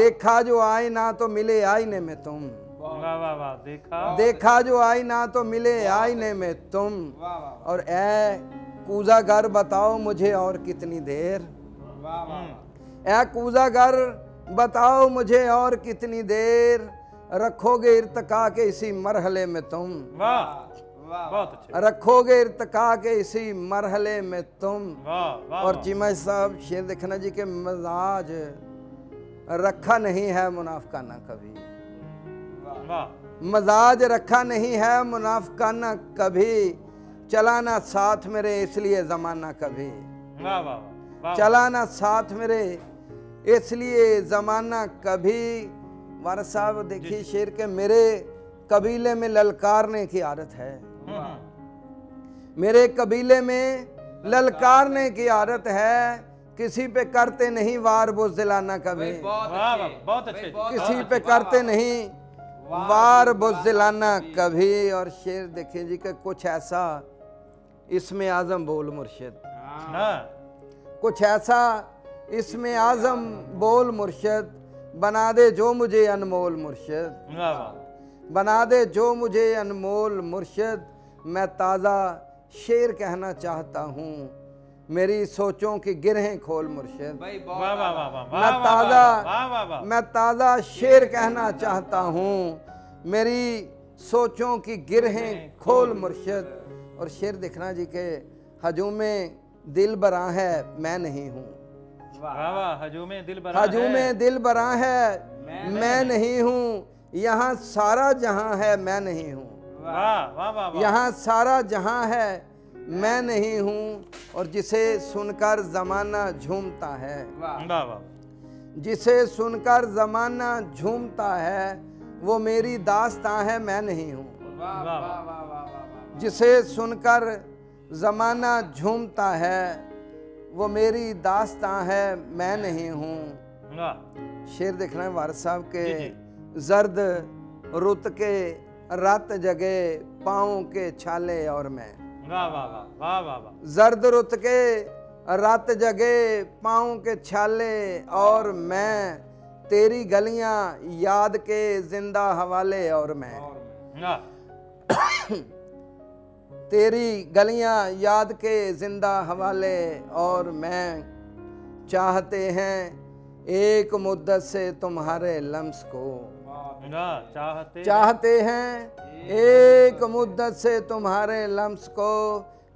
देखा जो आईना तो मिले आईने में तुम, देखा जो आईना तो मिले आईने में तुम, और ऐ कूजागर बताओ मुझे और कितनी देर, ऐ कूजागर बताओ मुझे और कितनी देर, रखोगे इर्तका के इसी मरहले में तुम, रखोगे इर्तका के इसी मरहले में तुम। और चीमा साहब शेर देखना जी के मिजाज रखा नहीं है मुनाफिकाना कभी, मजाज रखा नहीं है मुनाफिकाना कभी, चला ना साथ मेरे इसलिए जमाना कभी, चला ना साथ मेरे इसलिए जमाना कभी। वारिस साहब देखिए शेर के, मेरे कबीले में ललकारने की आदत है, मेरे कबीले में ललकारने की आदत है, किसी पे करते नहीं वार बुज़दिलाना कभी, किसी पे करते नहीं वार बुज़दिलाना कभी। और शेर देखिए जी का कुछ ऐसा इसमें आजम बोल मुर्शिद, कुछ ऐसा इसमें आजम बोल मुर्शिद, बना दे जो मुझे अनमोल मुर्शिद, बना दे जो मुझे अनमोल मुर्शिद, मैं ताज़ा शेर कहना चाहता हूँ, मेरी सोचों की गिरहें खोल मुर्शिद, मैं ताज़ा शेर कहना चाहता हूँ, मेरी सोचों की गिरहें खोल मुर्शिद। और शेर देखना जी के, हजूमे दिल बरा है मैं नहीं हूँ, हजूमे दिल बरा है मैं नहीं हूँ, यहाँ सारा जहाँ है मैं नहीं हूँ, यहाँ सारा जहाँ है मैं नहीं हूँ। और जिसे सुनकर ज़माना झूमता है, जिसे सुनकर ज़माना झूमता है, वो मेरी दास्तां है मैं नहीं हूँ, जिसे सुनकर ज़माना झूमता है, वो मेरी दास्तां है मैं नहीं हूँ। शेर देखना है वारिस साहब के, जर्द रुत के रात जगे पाँव के छाले और मैं, जर्द रुत के रात जगे पाँव के छाले और मैं, तेरी गलियां याद के जिंदा हवाले और मैं, तेरी गलियां याद के जिंदा हवाले और मैं, चाहते हैं एक मुद्दत से तुम्हारे लम्स को, चाहते हैं एक मुद्दत से तुम्हारे लम्स को,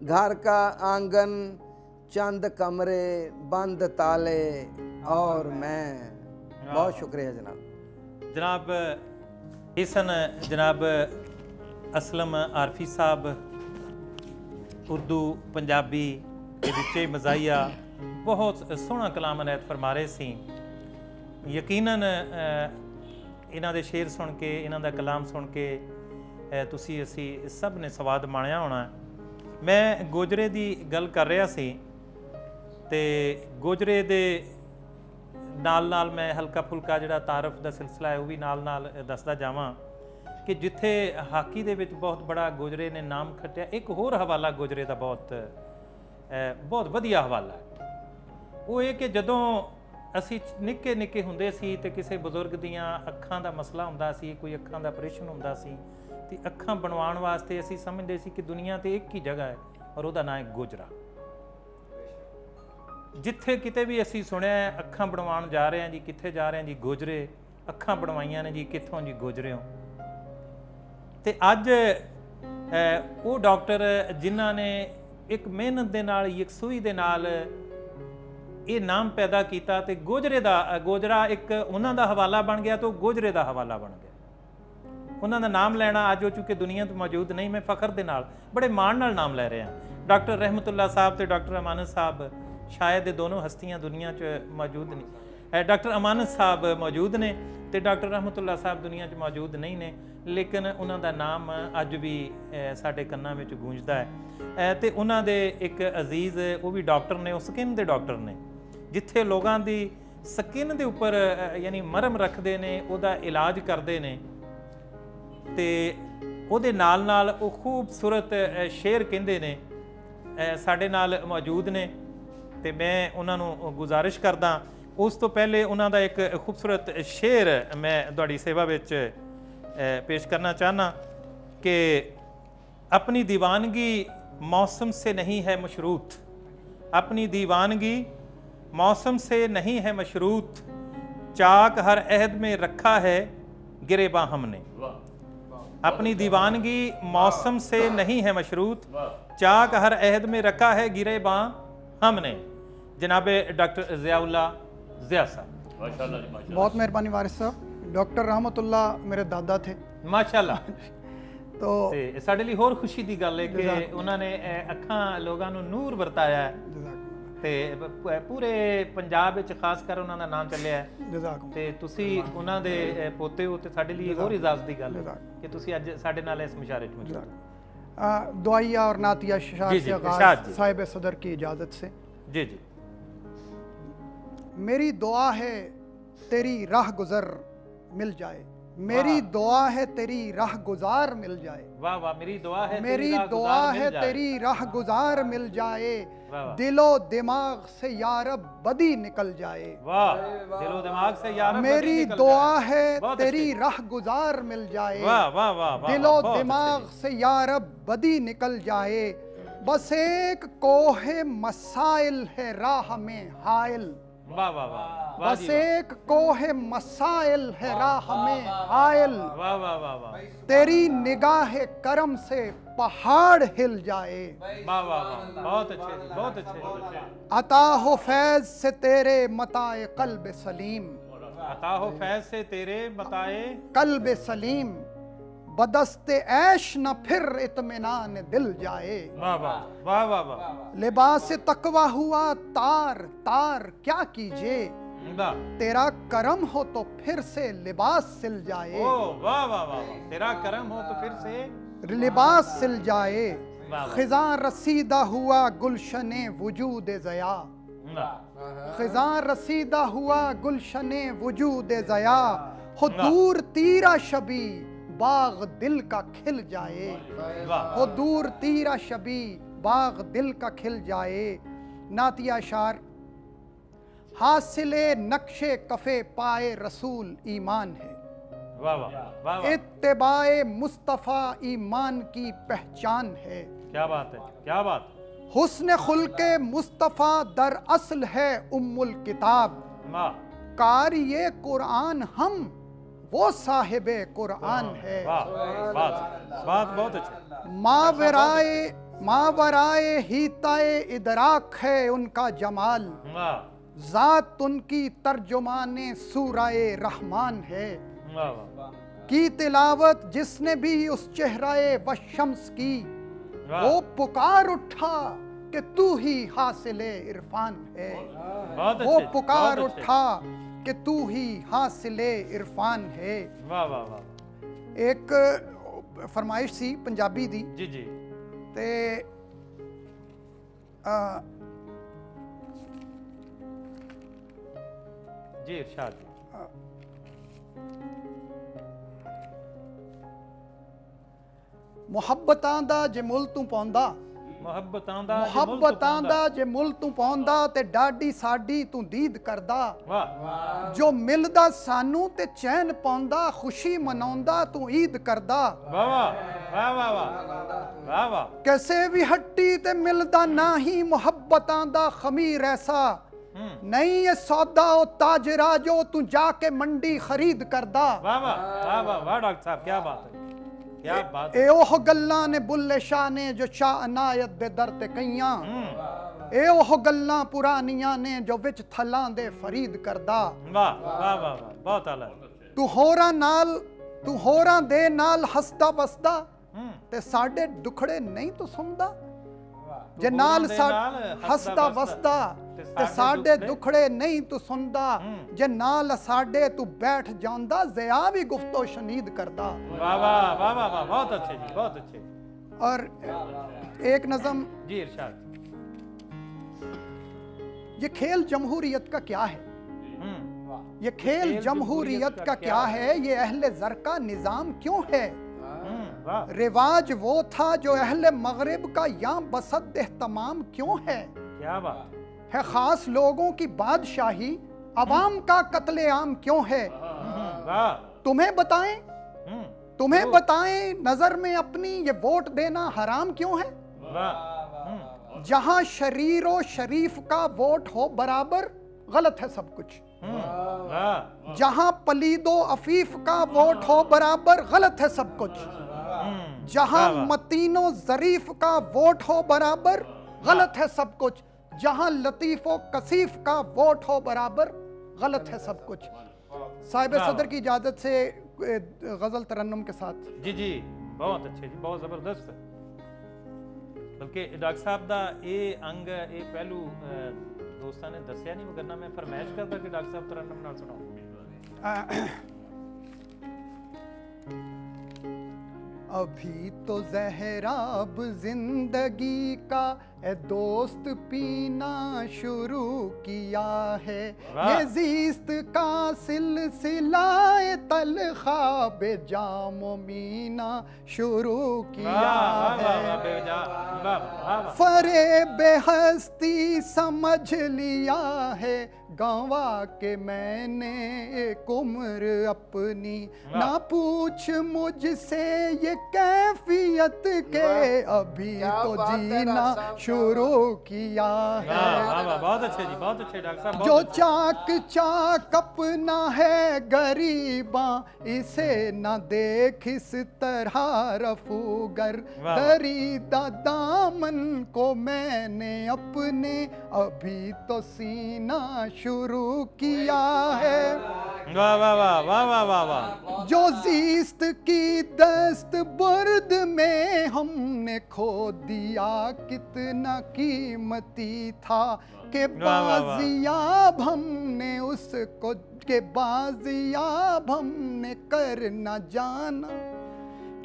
घर का आंगन चंद कमरे बंद ताले और मैं। बहुत शुक्रिया जनाब। जनाब इसन जनाब असलम आरफी साहब उर्दू पंजाबी के मज़ाहिया बहुत सोहना कलाम अनायत फरमा रहे सी। यकीनन इन्हां दे शेर सुन के, इन्हां दा कलाम सुन के तुसी असी सब ने स्वाद माणिया होना। मैं गोजरे की गल कर रहा सी ते गोजरे दे नाल नाल मैं हल्का फुल्का जिहड़ा तारफ दा सिलसिला है वह भी नाल नाल दसदा जावां कि जिथे हाकी दे विच बहुत बड़ा गोजरे ने नाम खटिया। एक होर हवाला गोजरे दा बहुत वधिया हवाला है, वो ये कि जदों असी निक्के निक्के हुंदे सी ते किसी बजुर्ग दियां अखां दा मसला हुंदा सी, कोई अखां दा ऑपरेशन हुंदा सी ते अखां बनवाउण वास्ते असीं समझदे सी कि दुनिया ते एक ही जगह है और उहदा नाम है गोजरा। जिथे किते भी असीं सुणिआ अखां बनवाउण जा रहे हैं जी, किथे जा रहे हैं जी गोजरे, अखां बनवाइयां ने जी, कित्थों जी गोजरे हो। ते अज्ज वो डॉक्टर जिन्हां ने एक मेहनत दे नाल यकसूई दे नाल ये नाम पैदा कीता ते गोजरे दा गोजरा एक उन्हां दा हवाला बन गया तो गोजरे दा हवाला बन गया। उन्होंने नाम लैना अज हो चुके दुनिया तो मौजूद नहीं, मैं फखर दे नाल बड़े माण नाल नाम लै रहे हैं। डॉक्टर रहमतुल्ला साहब तो डॉक्टर अमानत साहब शायद दोनों हस्तियां दुनिया च मौजूद नहीं। डॉक्टर अमानत साहब मौजूद ने तो डॉक्टर रहमतुल्ला साहब दुनिया च मौजूद नहीं ने, लेकिन उन्होंने नाम अज भी साढ़े कन्ना में गूंजता है। तो उन्होंने एक अजीज़ वो भी डॉक्टर ने, वो स्किन के डॉक्टर ने, जिथे लोगों की स्किन के उपर यानी मरम रखते हैं, वह इलाज करते हैं। ते उहदे नाल नाल वो खूबसूरत शेर कहंदे ने साडे नाल मौजूद ने, ते मैं उन्हां नूं गुजारिश करदा। उस तो पहले उन्हां दा एक खूबसूरत शेर मैं तुहाडी सेवा विच पेश करना चाहना कि अपनी दीवानगी मौसम से नहीं है मशरूत, अपनी दीवानगी मौसम से नहीं है मशरूत, चाक हर अहद में रखा है गिरेबां हमने। अपनी दीवानगी मौसम से नहीं है मशरूत, चाक हर अहद में रखा है गिरेबां हमने। जनाबे डॉक्टर ज़ियाउल्लाह ज़िया साहब, माशाल्लाह, बहुत मेहरबानी वारिस साहब। डॉक्टर रहमतुल्लाह मेरे दादा थे, माशाल्लाह। तो साढ़े लिए होर खुशी की गल है कि उन्होंने अखां लोगों नूर वरताया है ते पूरे पंजाब विच खास कर उन्होंने नाम चलिया है। ते तुसी उन्हों दे पोते हो ते साडे लिए होर इजाज़त दी गल है कि तुसी अज साडे नाल इस मुशायरे च मौजूद। दुआइया और नातिया शाह साहिब सदर की इजाज़त से। जी जी। मेरी दुआ है तेरी राह गुजर मिल जाए, मेरी दुआ है तेरी राह गुजार मिल जाए। वाह वाह। मेरी दुआ है, मेरी दुआ है तेरी राह गुजार मिल जाए, दिलो दिमाग से यारब बदी निकल जाए। वाह, दिलो दिमाग से यारब। मेरी दुआ है तेरी राह गुजार मिल जाए, दिलो दिमाग से यारब बदी निकल जाए, बस एक कोहे मसाइल है राह में हायल। वाह वाह वाह। बस एक कोहे मसाइल है राह में हायल, तेरी निगाह करम से पहाड़ हिल जाए। वाह वाह वाह, बहुत अच्छे, बहुत अच्छे। अता हो फैज से तेरे मताए कल्ब सलीम, अता हो फैज से तेरे मताए कल्ब सलीम, बदस्ते ऐश न फिर इत्मीनान दिल जाए। वाह वाह वाह वाह। लिबास तकवा हुआ तार तार क्या कीजिए, तेरा करम हो तो फिर से लिबास सिल जाए। वाह वाह वाह। तेरा करम हो तो फिर से लिबास सिल जाए। खिजां रसीदा हुआ गुलशने वजूद ज़या, खिजां रसीदा हुआ गुलशने वजूद ज़या, हो दूर तीरा शबी बाग दिल का खिल जाए। वो दूर तीरा शबी बाग दिल का खिल जाए। नातिया शार, हासिले नक्शे कफे पाए रसूल ईमान है, इत्तिबाए मुस्तफ़ा ईमान की पहचान है। क्या बात है, क्या बात। हुस्न खुल्के मुस्तफ़ा दर असल है उम्मुल किताब, कारिए कुरान हम वो साहिबे कुरान है। बात बहुत अच्छी। मावराए हीताए इदराक है उनका जमाल, जात उनकी तर्जुमाने सूराए रहमान है। की तिलावत जिसने भी उस चेहराए व शम्स की, वो पुकार उठा कि तू ही हासिले इरफान है। वो पुकार उठा कि तू ही हासिले इरफान है। वाह वाह वाह। एक फरमाइश सी पंजाबी दी। जी जी। ते जी इरशाद। ਮੁਹੱਬਤਾਂ ਦਾ ਜੇ ਮੁੱਲ ਤੂੰ ਪਾਉਂਦਾ, ਮੁਹੱਬਤਾਂ ਦਾ ਜੇ ਮੁੱਲ ਤੂੰ ਪਾਉਂਦਾ, ਤੇ ਡਾਢੀ ਸਾਡੀ ਤੂੰ ਦੀਦ ਕਰਦਾ। ਵਾਹ। ਜੋ ਮਿਲਦਾ ਸਾਨੂੰ ਤੇ ਚੈਨ ਪਾਉਂਦਾ, ਖੁਸ਼ੀ ਮਨਾਉਂਦਾ ਤੂੰ ਈਦ ਕਰਦਾ। ਵਾਹ ਵਾਹ ਵਾਹ ਵਾਹ ਵਾਹ। ਕਿਸੇ ਵੀ ਹੱਟੀ ਤੇ ਮਿਲਦਾ ਨਹੀਂ ਮੁਹੱਬਤਾਂ ਦਾ ਖਮੀਰ ਐਸਾ, नहीं ये सौदा ओ ताजरा जो तू जाके मंडी खरीद करदा। वाह वाह वाह वाह वाह डॉक्टर साहब क्या बात है, क्या बात है। एह गल्लां ने बुल्ले शाह ने जो शाह अनायत बेदर ते कईयां, एह गल्लां पुरानियां ने जो विच थलां दे फरीद करदा। वाह वाह वाह बहुत आला। तू होरां दे नाल हसदा बसदा ते साडे दुखड़े नहीं तू सुनदा। जे नाल हसदा बसदा ते साडे दुखड़े नहीं तू सुनदा, जे नाल साडे तू बैठ जांदा, ज़िया भी गुफ्तो शनीद करदा। वाह वाह वाह वाह बहुत अच्छे जी, बहुत अच्छे। और एक नज़म जी इरशाद। ये खेल जमहूरियत का क्या है, ये खेल जमहूरियत का क्या है, ये अहले ज़र का निज़ाम क्यों है। रिवाज वो था जो अहले मगरिब का, यहाँ बसत एहतमाम क्यों है। क्या बात है। खास लोगों की बादशाही, अवाम का कत्लेआम क्यों है। तुम्हें बताएं, तुम्हें बताएं नजर में अपनी ये वोट देना हराम क्यों है। जहाँ शरीर और शरीफ का वोट हो बराबर, गलत है सब कुछ। जहाँ पलीदो अफीफ का वोट हो बराबर, गलत है सब कुछ। जहाँ मतीनो जरीफ का वोट हो बराबर, गलत है सब कुछ। जहाँ लतीफ़ो कसीफ का वोट हो बराबर, गलत है सब कुछ। साहिब सदर की इजाजत से गजल तरन्नुम के साथ। जी जी बहुत अच्छे जी, बहुत जबरदस्त। बल्कि डॉक्टर साहब का ये अंग, ये पहलू दोस्तों ने दसिया नहीं, वरना मैं फरमाइश करता कि डॉक्टर साहब तरन्नुम नाल सुनाओ। अभी तो जहराब जिंदगी का ए दोस्त पीना शुरू किया है, ये जीस्त का सिलसिला ए तलखा बेजाम मीना शुरू किया है। फरे बेहस्ती समझ लिया है गांवा के मैंने एक उम्र अपनी, ना पूछ मुझसे ये कैफियत के, अभी तो जीना शुरू किया है। बहुत अच्छे जी, बहुत अच्छे डॉक्टर साहब। जो चाक चाक अपना है गरीबा, इसे ना देख इस तरह रफूगर, दरीदा दामन को मैंने अपने, अभी तो सीना शुरू किया है। वाह वाह वाह वाह वाह वाह। जो जीस्त की दस्त बुर्द में हमने खो दिया, कितना कीमती था के बाजियाब हमने उसको, के बाजियाब हमने कर न जाना,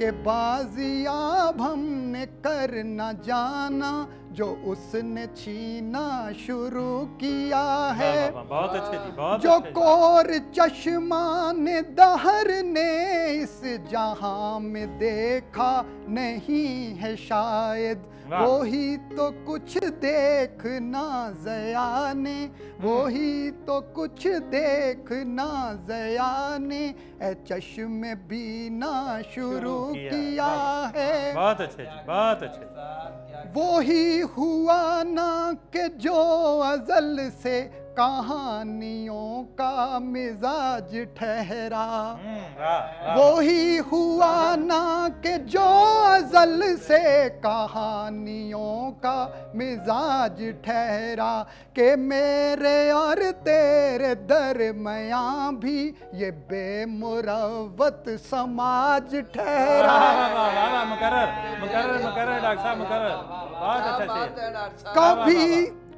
के बाजियाब हमने कर न जाना, जो उसने छीना शुरू किया है। बहुत अच्छे जी, बहुत। जो कोर चश्मान दहर ने इस जहां में देखा नहीं है शायद, वही तो कुछ देखना ज़िया ने, वही तो कुछ देखना ज़िया ने, ए चश्मे बीना शुरू किया है। बहुत अच्छे जी, बहुत अच्छे। वही हुआ ना कि जो अजल से कहानियों का मिजाज ठहरा, वही हुआ ना कि जो अजल से कहानियों का मिजाज ठहरा, के मेरे और तेरे दरमियाँ भी ये बेमुरवत समाज ठहरा। मुकर्रर मुकर्रर मुकर्रर डॉक्टर साहब मुकर्रर, बहुत अच्छा। कभी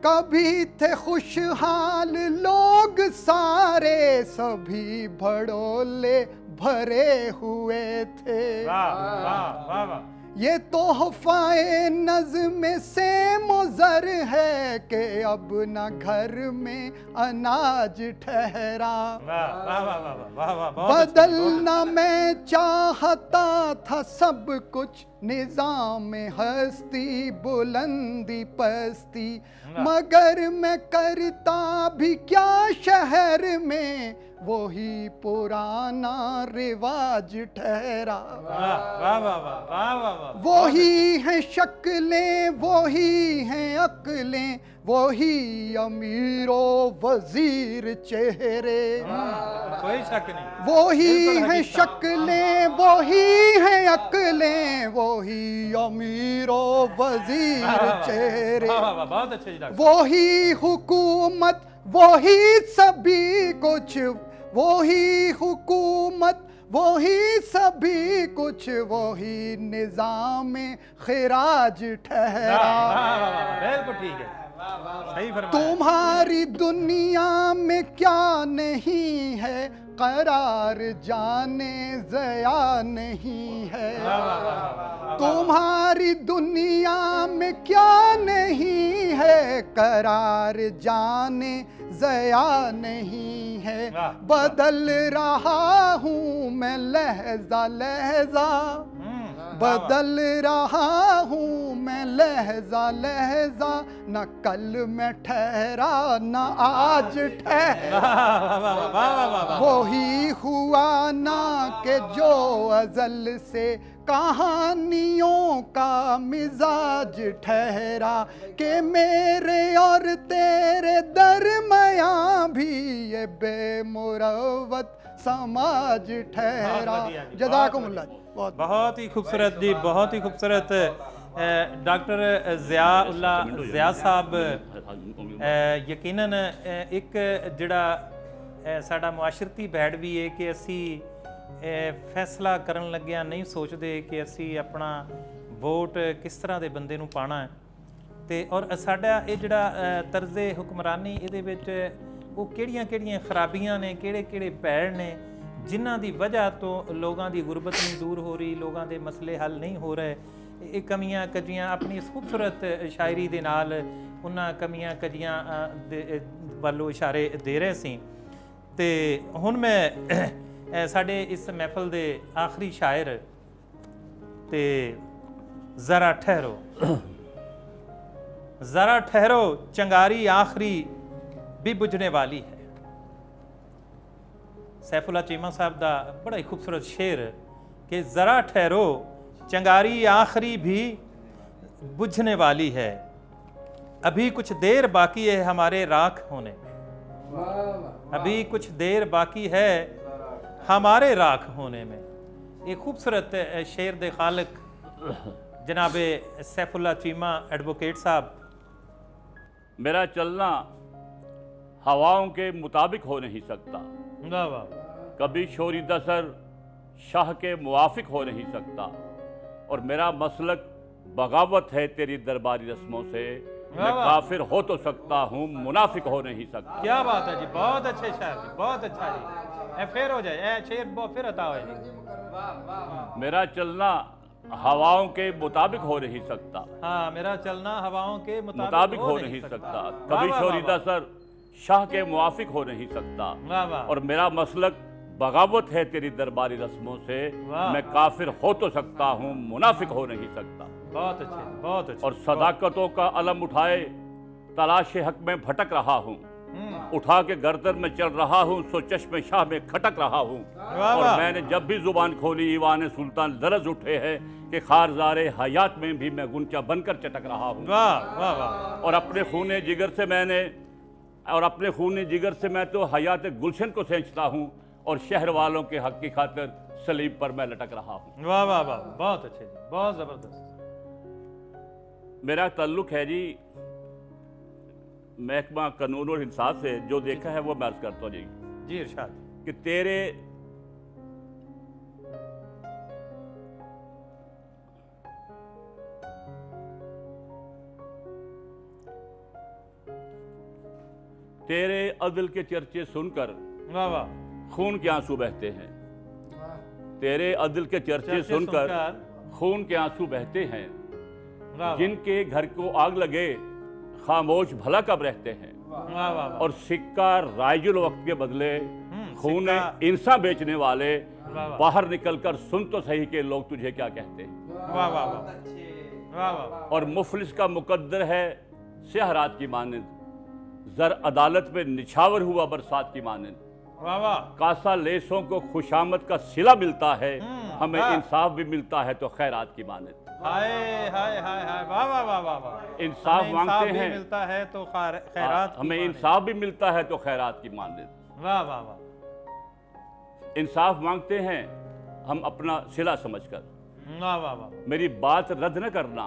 कभी थे खुशहाल लोग सारे, सभी भड़ोले भरे हुए थे। वाह वाह वाह वाह। ये तोहफाए नज़्म से मुज़र है कि अब न घर में अनाज ठहरा। बदलना मैं चाहता था सब कुछ निज़ाम हस्ती बुलंदी पस्ती, मगर मैं करता भी क्या शहर में वही पुराना रिवाज ठहरा। वही है शक्लें वही हैं अक्लें, वही अमीरो वजीर चेहरे। कोई शक नहीं। वही है शक्लें वही हैं अक्लें, वही अमीरो वजीर चेहरे। वही हुकूमत वही सभी कुछ, वही हुकूमत वही सभी कुछ, वही निज़ाम खिराज ठहरा। बिल्कुल ठीक है, सही फरमाया। तुम्हारी दुनिया में क्या नहीं है, करार जाने ज़या नहीं है। तुम्हारी दुनिया में क्या नहीं है, करार जाने ज़या नहीं है। बदल रहा हूँ मैं लहजा लहजा, बदल रहा हूँ मैं लहजा लहजा, न कल मैं ठहरा न आज ठहरा। वही हुआ ना के जो अजल से कहानियों का मिजाज ठहरा, के मेरे और तेरे दरमयां भी ये बेमुरवत समाज ठहरा। जज़ाकुमुल्लाह। बहुत ही खूबसूरत जी, बहुत ही खूबसूरत। डॉक्टर ज़ियाउल्लाह ज़िया साहब, यकीनन एक जिहड़ा साडा मुआशरती बैड़ भी है कि असी फैसला करन लग्गिया नहीं सोचते कि असी अपना वोट किस तरह के बंदे नूं पाना है, ते और साडा ये जिहड़ा तर्ज़े हुक्मरानी इहदे विच वो किहड़ियां-किहड़ियां खराबियां ने, किहड़े-किहड़े पैड़ ने जिन्हां दी वजह तो लोगों की गुरबत नहीं दूर हो रही, लोगों के मसले हल नहीं हो रहे। ये कमियां कजियां अपनी इस खूबसूरत शायरी दे नाल उन्हां कमियां कजियां वालों इशारे दे रहे सी। ते हुण मैं साडे इस महफल दे आखिरी शायर ते ज़रा ठहरो ज़रा ठहरो, चंगारी आखिरी भी बुझने वाली है। सैफुल्ला चीमा साहब का बड़ा ही खूबसूरत शेर कि ज़रा ठहरो चंगारी आखिरी भी बुझने वाली है, अभी कुछ देर बाकी है हमारे राख होने में, अभी कुछ देर बाकी है हमारे राख होने में। ये खूबसूरत शेर दे खालिक जनाब सैफुल्ला चीमा एडवोकेट साहब। मेरा चलना हवाओं के मुताबिक हो नहीं सकता, कभी शोरीद असर शाह के मुवाफिक हो नहीं सकता, और मेरा मसलक बगावत है तेरी दरबारी रस्मों से, मैं काफिर हो तो सकता हूँ मुनाफिक हो नहीं सकता। क्या बात है जी, बहुत अच्छे शायर जी, बहुत अच्छा जी। ए फिर हो जाए, ए शेर फिर अता हो जाए। मेरा चलना हवाओं के मुताबिक हो नहीं सकता, हाँ मेरा चलना हवाओं के मुताबिक हो नहीं सकता, कभी शोरीद असर शाह के मुआफिक हो नहीं सकता, और मेरा मसलक बगावत है तेरी दरबारी रस्मों से, मैं काफिर हो तो सकता हूँ मुनाफिक हो नहीं सकता। बहुत अच्छे, बहुत अच्छे। और सदाकतों का अलम उठाए तलाश हक में भटक रहा हूँ, उठा के गर्दन में चल रहा हूँ, सो चश्मे शाह में खटक रहा हूँ, और मैंने जब भी जुबान खोली ईवान सुल्तान लरज उठे हैं कि खारजारे हयात में भी मैं गुंचा बनकर चटक रहा हूँ, और अपने खून जिगर से मैंने मैं तो हयात गुलशन को सेंचता हूँ, और शहर वालों के हक की खातिर सलीब पर मैं लटक रहा हूँ। वाह वाह वाह, बहुत अच्छे, बहुत जबरदस्त। मेरा ताल्लुक है जी महकमा कानून और इंसाफ से, जो देखा है वो मैं अर्ज करता हूँ जी। जी इरशाद। कि तेरे अदल के चर्चे सुनकर खून के आंसू बहते हैं, तेरे अदल के चर्चे सुनकर खून के आंसू बहते हैं, जिनके घर को आग लगे खामोश भला कब रहते हैं। और सिक्का राइजुल वक्त के बदले खून इंसान बेचने वाले, बाहर निकलकर सुन तो सही के लोग तुझे क्या कहते हैं। और मुफलिस का मुकद्दर है सेहरात की मानंद, जर अदालत में निछावर हुआ बरसात की मानंद। कासा लेसों को खुशामद का सिला मिलता है, हमें इंसाफ भी मिलता है तो खैरात की मानंद। हाय हाय हाय हाय वाह वाह वाह वाह। इंसाफ मांगते हैं मिलता है तो खैरात, हमें इंसाफ भी मिलता है तो खैरात की मानंद। वाह वाह वाह। इंसाफ मांगते हैं हम अपना सिला समझकर, वाह वाह वाह। मेरी बात रद्द न करना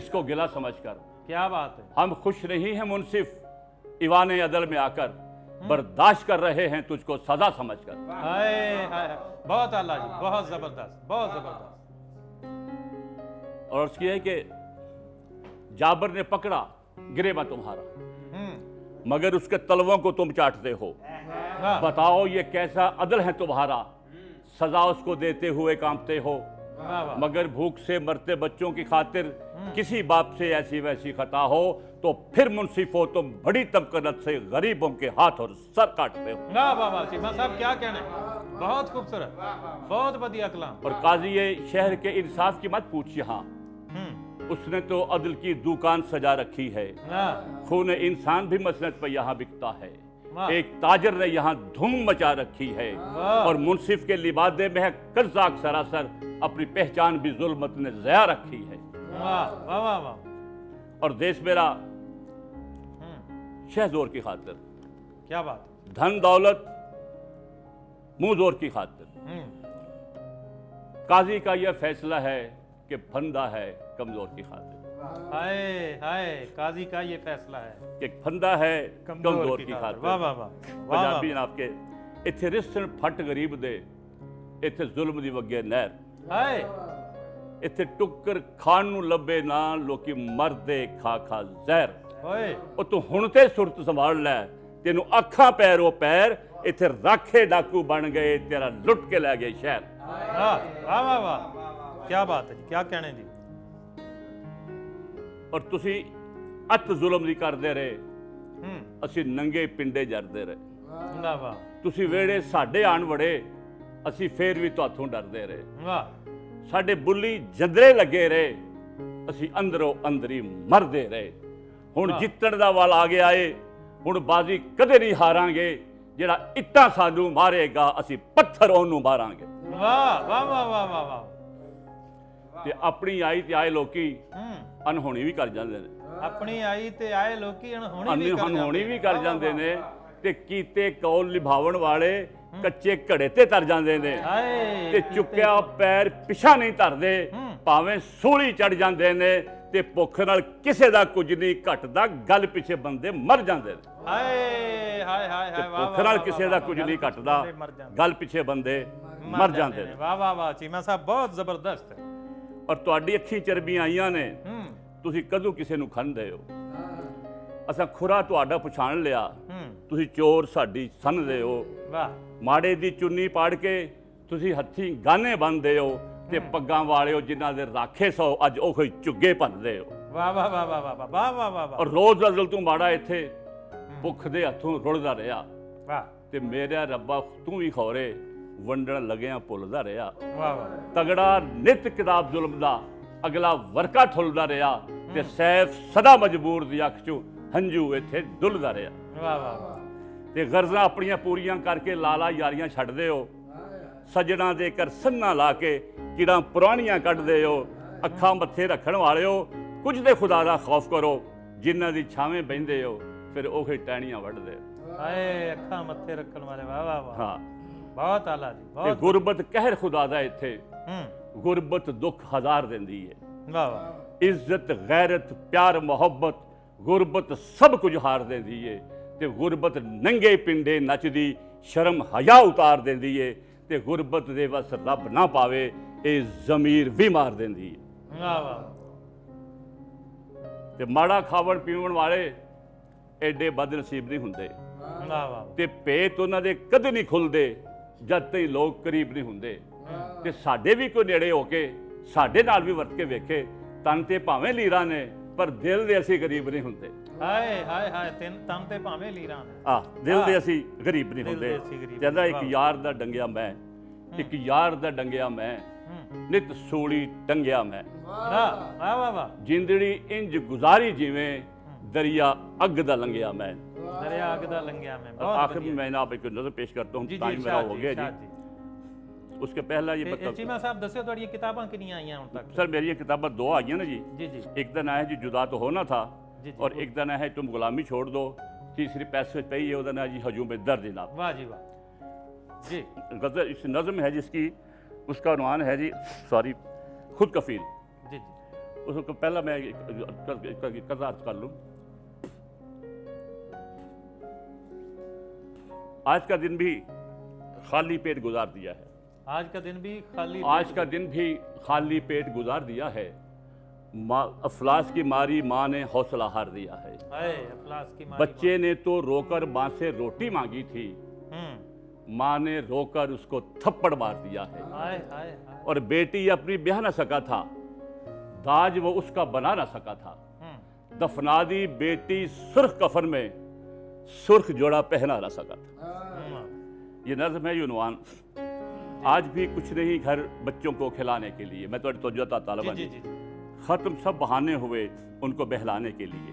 इसको गिला समझकर, क्या बात है। हम खुश नहीं हैं मुनसिफ इवाने अदल में आकर, बर्दाश्त कर रहे हैं तुझको सजा समझकर। बहुत आला जी, बहुत जबरदस्त, बहुत जबरदस्त। और उसकी है कि जाबर ने पकड़ा गिरेबा तुम्हारा, मगर उसके तलवों को तुम चाटते हो। बताओ ये कैसा अदल है तुम्हारा, सजा उसको देते हुए कांपते हो। मगर भूख से मरते बच्चों की खातिर किसी बाप से ऐसी वैसी खता हो, तो फिर मुंसिफ हो तुम बड़ी तमकनत से गरीबों के हाथ और सर काटते हो। वाह चीमा साहब क्या कहने, बहुत खूबसूरत, बहुत बढ़िया कलाम। और काजी शहर के इंसाफ की मत पूछ, यहाँ उसने तो अदल की दुकान सजा रखी है। खून इंसान भी मसनत पर यहाँ बिकता है, एक ताजर ने यहाँ धूम मचा रखी है। और मुंसिफ के लिबादे में है कर्जाक सरासर, अपनी पहचान भी जुल्मत ने जया रखी है। वाह वाह वाह। और देश मेरा शहजोर की खातिर, क्या बात, धन दौलत मुंहजोर की खातिर। काजी का यह फैसला है कि फंदा है कमजोर की खातिर। हाय हाय, काजी का ये फैसला है कि फंदा है कमजोर की खातिर। वाह वाह वाह। पंजाबी आपके इथे रिसन फट गरीब दे, इथे जुल्म दी वगे नहर। हाय, इथे टुक्कर खान नू लब्बे ना, लोकी मरदे खा खा जहर। ओए ओ तू हुण ते सुरत संभाल लै, तेनू अखां पैरो पैर, इथे राखे डाकू बन गए, तेरा लुट के लै गए शहर। वाह वाह वाह, क्या बात है, क्या कहने जी। और तुसी अत जुलम नहीं करते रहे, असी नंगे पिंडे जरते रहे। तुसी वेड़े साडे आन वड़े, असी फिर भी तुहाथों डरते रहे। साडे बुल्ली जंदरे लगे रहे, असी अंदरों अंदरी मरते रहे। हुण जितण दा वाल आ गया है, हुण बाजी कदे नहीं हारांगे, जिहड़ा इट्टां सानू मारेगा असी पत्थर उहनू मारांगे। वाह वाह वाह वाह वाह वाह। ते अपनी आई ते आए लोकी अनहोनी भी कर जाते हैं, अपनी आई ते आए लोकी अनहोनी भी कर जाते हैं। ते कीते कौल निभावन वाले कच्चे घड़े ते तर जाते हैं, ते चुक्या पैर पिछा नहीं धरते, भावें सूली चढ़ जाते हैं। ते भुख नाल किसी का कुछ नहीं घटता, गल पिछे बंदे मर जाते हैं। भुख नाल किसी का कुछ नहीं घटता, गल पिछे बंदे मर जाते हैं। वाह वाह वाह चीमा साहब, बहुत जबरदस्त है। और तुहाडी अखी चरबियां आईयां ने, तुसी कदों किसे नूं खंदे हो। असां खुरा तुहाडा पछाण लिया, तुसी चोर साडी सनदे हो। माड़े दी चुन्नी पाड़ के तुसी हत्थी गाने बंदे हो, ते पग्गां वाले हो जिन्हां दे राखे सौ अज ओह कोई चुगे भनदे हो। वाह वाह वाह वाह वाह वाह वाह वाह। और रोज अजल तू माड़ा इत्थे भुख दे हत्थों रुलदा रहा, ते मेरा रब्बा तू ही खौरे वंडण लगिया भुलदा रहा। तगड़ा नित किताब जुल्म दा, अगला वरका ठुलदा रहा, ते सैफ सदा मजबूर दी अख चों हंझू इत्थे डुलदा रहा। ते गर्जां अपनियां पूरियां करके लाला यारियां छड्डदे हो, सजणां दे कर सन्ना ला के किड़ा पुराणियां कढदे हो। अखां मत्थे रखण वाले हो, कुछ ते खुदा दा खौफ करो, जिन्हां दी छावें बहिंदे हो फिर ओही टहणियां वढदे। हाय, अखां मत्थे रखण वाले, वाह वाह वाह। हां, बहुत आला जी, बहुत। गुरबत कहर खुदा दा इत्थे, गुरबत दुख हजार देंदी है। वाह वाह। इज्जत गैरत प्यार मुहब्बत, गुरबत सब कुछ हार देंदी है। ते गुरबत नंगे पिंडे नचदी, शर्म हया उतार देंदी है। ते गुरबत दे बस रब ना पावे, ए जमीर भी मार देंदी है। वाह वाह। ते माड़ा खावण पीवण वाले एडे बदनसीब नहीं हुंदे, ते पेट उन्हां दे कदे नहीं खुलदे जद तई लोग करीब नहीं हुंदे। ते साडे भी कोई नेड़े होके साढ़े नाल भी वरत के वेखे, तन ते भावें लीरां ने पर दिल दे असीं गरीब नहीं हुंदे। हाय हाय हाय, तन ते भावें लीरां ने दिल दे असीं गरीब नहीं हुंदे। कहंदा एक यार दा डंगिया मैं, एक यार दा डंगिया मैं, नित सोली डंगिया मैं, जिंदड़ी इंज गुजारी जिवें दरिया अग दा लंघिया मैं। दरिया अग दा लंघिया मैं। आखिर में मैं आप एक नज़र पेश करता हूँ, टाइम मेरा हो गया जी। उसके पहला ये बता चीमा साहब दस्यो तो ये किताबें कितनी आई हैं अब तक? सर मेरी ये किताबें दो आई हैं ना जी। जी जी। एक दिन आया जी जुदा तो होना था, और एक दिन आया तुम गुलामी छोड़ दो, तीसरी पैसे पे ये उधर ना जी हजूम दर्द ना। वाह जी वाह जी। गज़ल इस नज़म है जिसकी, उसका उन्वान है जी सॉरी खुद कफील। जी जी। उसको पहला मैं कज़ा कर लूँ। आज का दिन भी खाली पेट गुजार दिया है, आज का दिन भी खाली पेट गुजार दिया है, अफलास की मारी माँ ने हौसला हार दिया है। अफलास की मारी बच्चे ने तो रोकर माँ से रोटी मांगी थी, माँ ने रोकर उसको थप्पड़ मार दिया है। आए, आए, आए। और बेटी अपनी ब्याह ना सका था, दाज वो उसका बना ना सका था, दफना दी बेटी सुर्ख कफन में, सुर्ख जोड़ा पहना ना सका था। ये नज़्म है युनवान। आज भी कुछ नहीं घर बच्चों को खिलाने के लिए, मैं तो तोजता तालबा जी, जी, जी। खत्म सब बहाने हुए उनको बहलाने के लिए।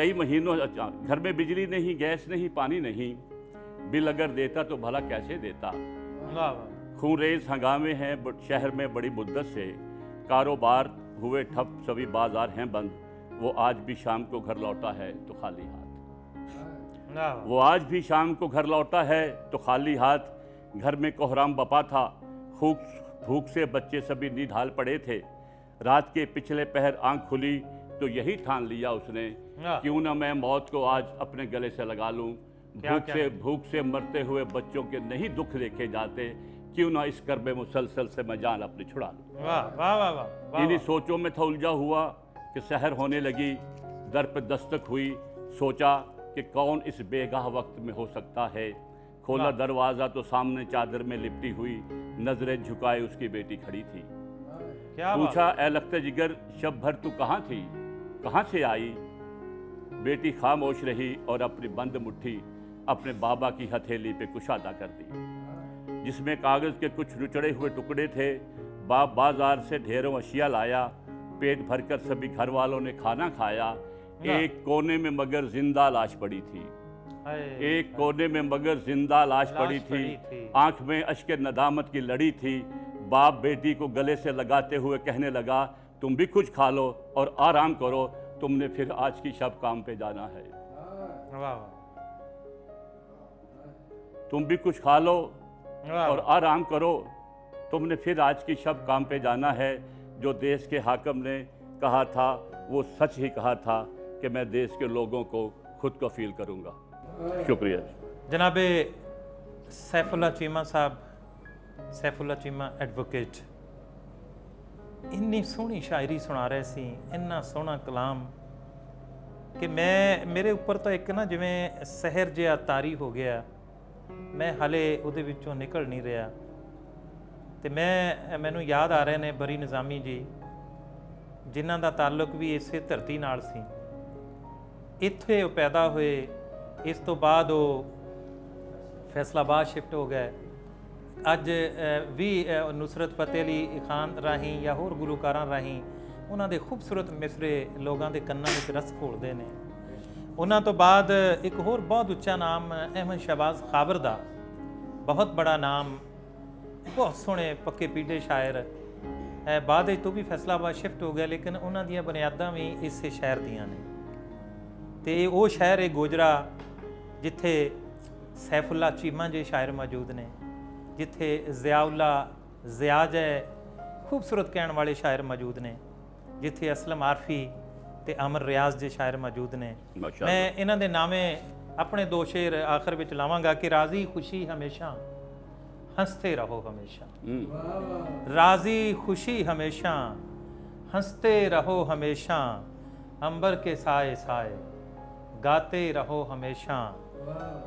कई महीनों घर में बिजली नहीं, गैस नहीं, पानी नहीं, बिल अगर देता तो भला कैसे देता। खूनरेज हंगामे हैं शहर में बड़ी मुद्दत से, कारोबार हुए ठप, सभी बाजार हैं बंद, वो आज भी शाम को घर लौटा है तो खाली हाथ। घर में कोहराम बपा था, भूख से बच्चे सभी निढाल पड़े थे, रात के पिछले पहर आंख खुली तो यही ठान लिया उसने, क्यों ना मैं मौत को आज अपने गले से लगा लूं। भूख से मरते हुए बच्चों के नहीं दुख देखे जाते, क्यों ना इस कर्बे मुसलसल से मैं जान अपनी छुड़ा लूं। वाह वाह वाह। इन्हीं सोचों में था उलझा हुआ कि शहर होने लगी, दर पर दस्तक हुई, सोचा कि कौन इस बेगाह वक्त में हो सकता है। खोला दरवाज़ा तो सामने चादर में लिपटी हुई, नजरें झुकाए उसकी बेटी खड़ी थी। पूछा ऐ लगते जिगर शब भर तू कहाँ थी, कहाँ से आई। बेटी खामोश रही और अपनी बंद मुट्ठी अपने बाबा की हथेली पे कुशादा कर दी, जिसमें कागज़ के कुछ रुचड़े हुए टुकड़े थे। बाप बाजार से ढेरों अशिया लाया, पेट भरकर सभी घर वालों ने खाना खाया। एक कोने में मगर जिंदा लाश पड़ी थी, एक कोने में मगर जिंदा लाश पड़ी थी। आंख में अश्के नदामत की लड़ी थी। बाप बेटी को गले से लगाते हुए कहने लगा, तुम भी कुछ खा लो और आराम करो, तुमने फिर आज की शब काम पे जाना है। जो देश के हाकिम ने कहा था वो सच ही कहा था कि मैं देश के लोगों को खुद को फील करूंगा। शुक्रिया जनाब। सैफुल्लाह चीमा साहब, सैफुल्लाह चीमा एडवोकेट इन्नी सोहनी शायरी सुना रहे सी, इन्ना सोहना कलाम कि मैं मेरे ऊपर तो एक ना जिवें सहर जिहा तारी हो गया, मैं हाले उहदे विचों निकल नहीं रहा। तो मैनू याद आ रहे ने बरी निज़ामी जी, जिन्हां दा ताल्लुक भी इसे धरती नाल सी, इत्थे वो पैदा हुए, इस तो बाद वो फैसलाबाद शिफ्ट हो गए। अज भी नुसरत फतेह अली खान राहीं या होर गुलूकार राहीं उन्हां दे खूबसूरत मिसरे लोगों के कन्नां विच रस घोलदे ने। उन्हां तो बाद एक होर बहुत उच्चा नाम अहमद शहबाज खाबर दा, बहुत बड़ा नाम, बहुत सोहने पक्के पीढ़े शायर। बाद तो भी फैसलाबाद शिफ्ट हो गया, लेकिन उन्हां दियां बुनियादां भी इस शहर दियां ने। तो वो शहर है गोजरा, जिथे सैफुल्लाह चीमा जे शायर मौजूद ने, जिथे ज़ियाउल्ला ज़िया जे खूबसूरत कहण वाले शायर मौजूद ने, जिथे असलम आरफी ते अमर रियाज जे शायर मौजूद ने। मैं इन्हां दे नामे अपने दो शेर आखिर विच लावांगा कि राजी खुशी हमेशा हंसते रहो हमेशा, राजी खुशी हमेशा हंसते रहो हमेशा, अंबर के साए साए गाते रहो हमेशा,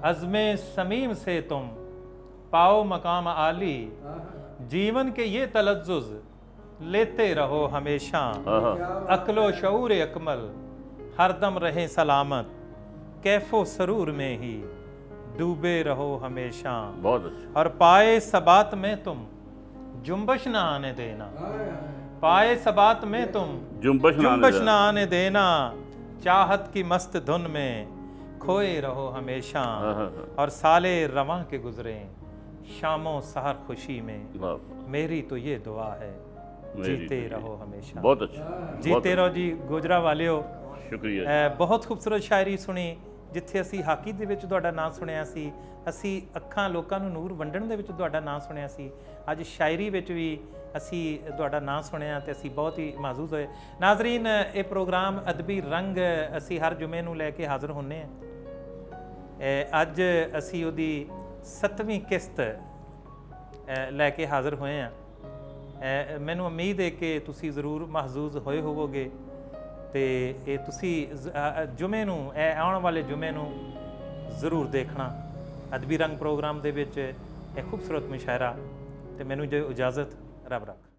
अज़्मे समीम से तुम पाओ मकाम आली, जीवन के ये तलज्जुज़ लेते रहो हमेशा, अक्लो शऊर अकमल हरदम रहे सलामत, कैफो सरूर में ही डूबे रहो हमेशा। बहुत अच्छा। और पाए सबात में तुम जुम्बश न आने देना, पाए सबात में तुम जुम्बश न आने देना, चाहत की मस्त धुन में खोए रहो हमेशा। और साले रवां के गुजरे शामों सहर खुशी में, मेरी तो ये दुआ है जीते रहो हमेशा। बहुत अच्छा, जीते रहो जी। गोजरा वाले हो, शुक्रिया। बहुत खूबसूरत शायरी सुनी, जिथे असी हाकी दे विच तुहाडा नाम सुनिया सी, असी अखां लोकां नूं नूर वंडण दे विच तुहाडा नाम सुनिया सी, अज शायरी विच भी असी तुहाडा नाम सुनिया ते असी बहुत ही महसूस होए। नाज़रीन, ये प्रोग्राम अदबी रंग असी हर जुमे नूं लै के हाज़र हुन्ने आ। अज असी उहदी 7वीं किस्त लै के हाज़र होए आ। मैनूं उम्मीद है कि तुसीं ज़रूर महसूस होए होवोगे ते ये तुसी जुमे नूं, आने वाले जुमे नूं जरूर देखना अदबी रंग प्रोग्राम दे विच खूबसूरत मुशायरा। ते मैनू जो इजाज़त, रब रख।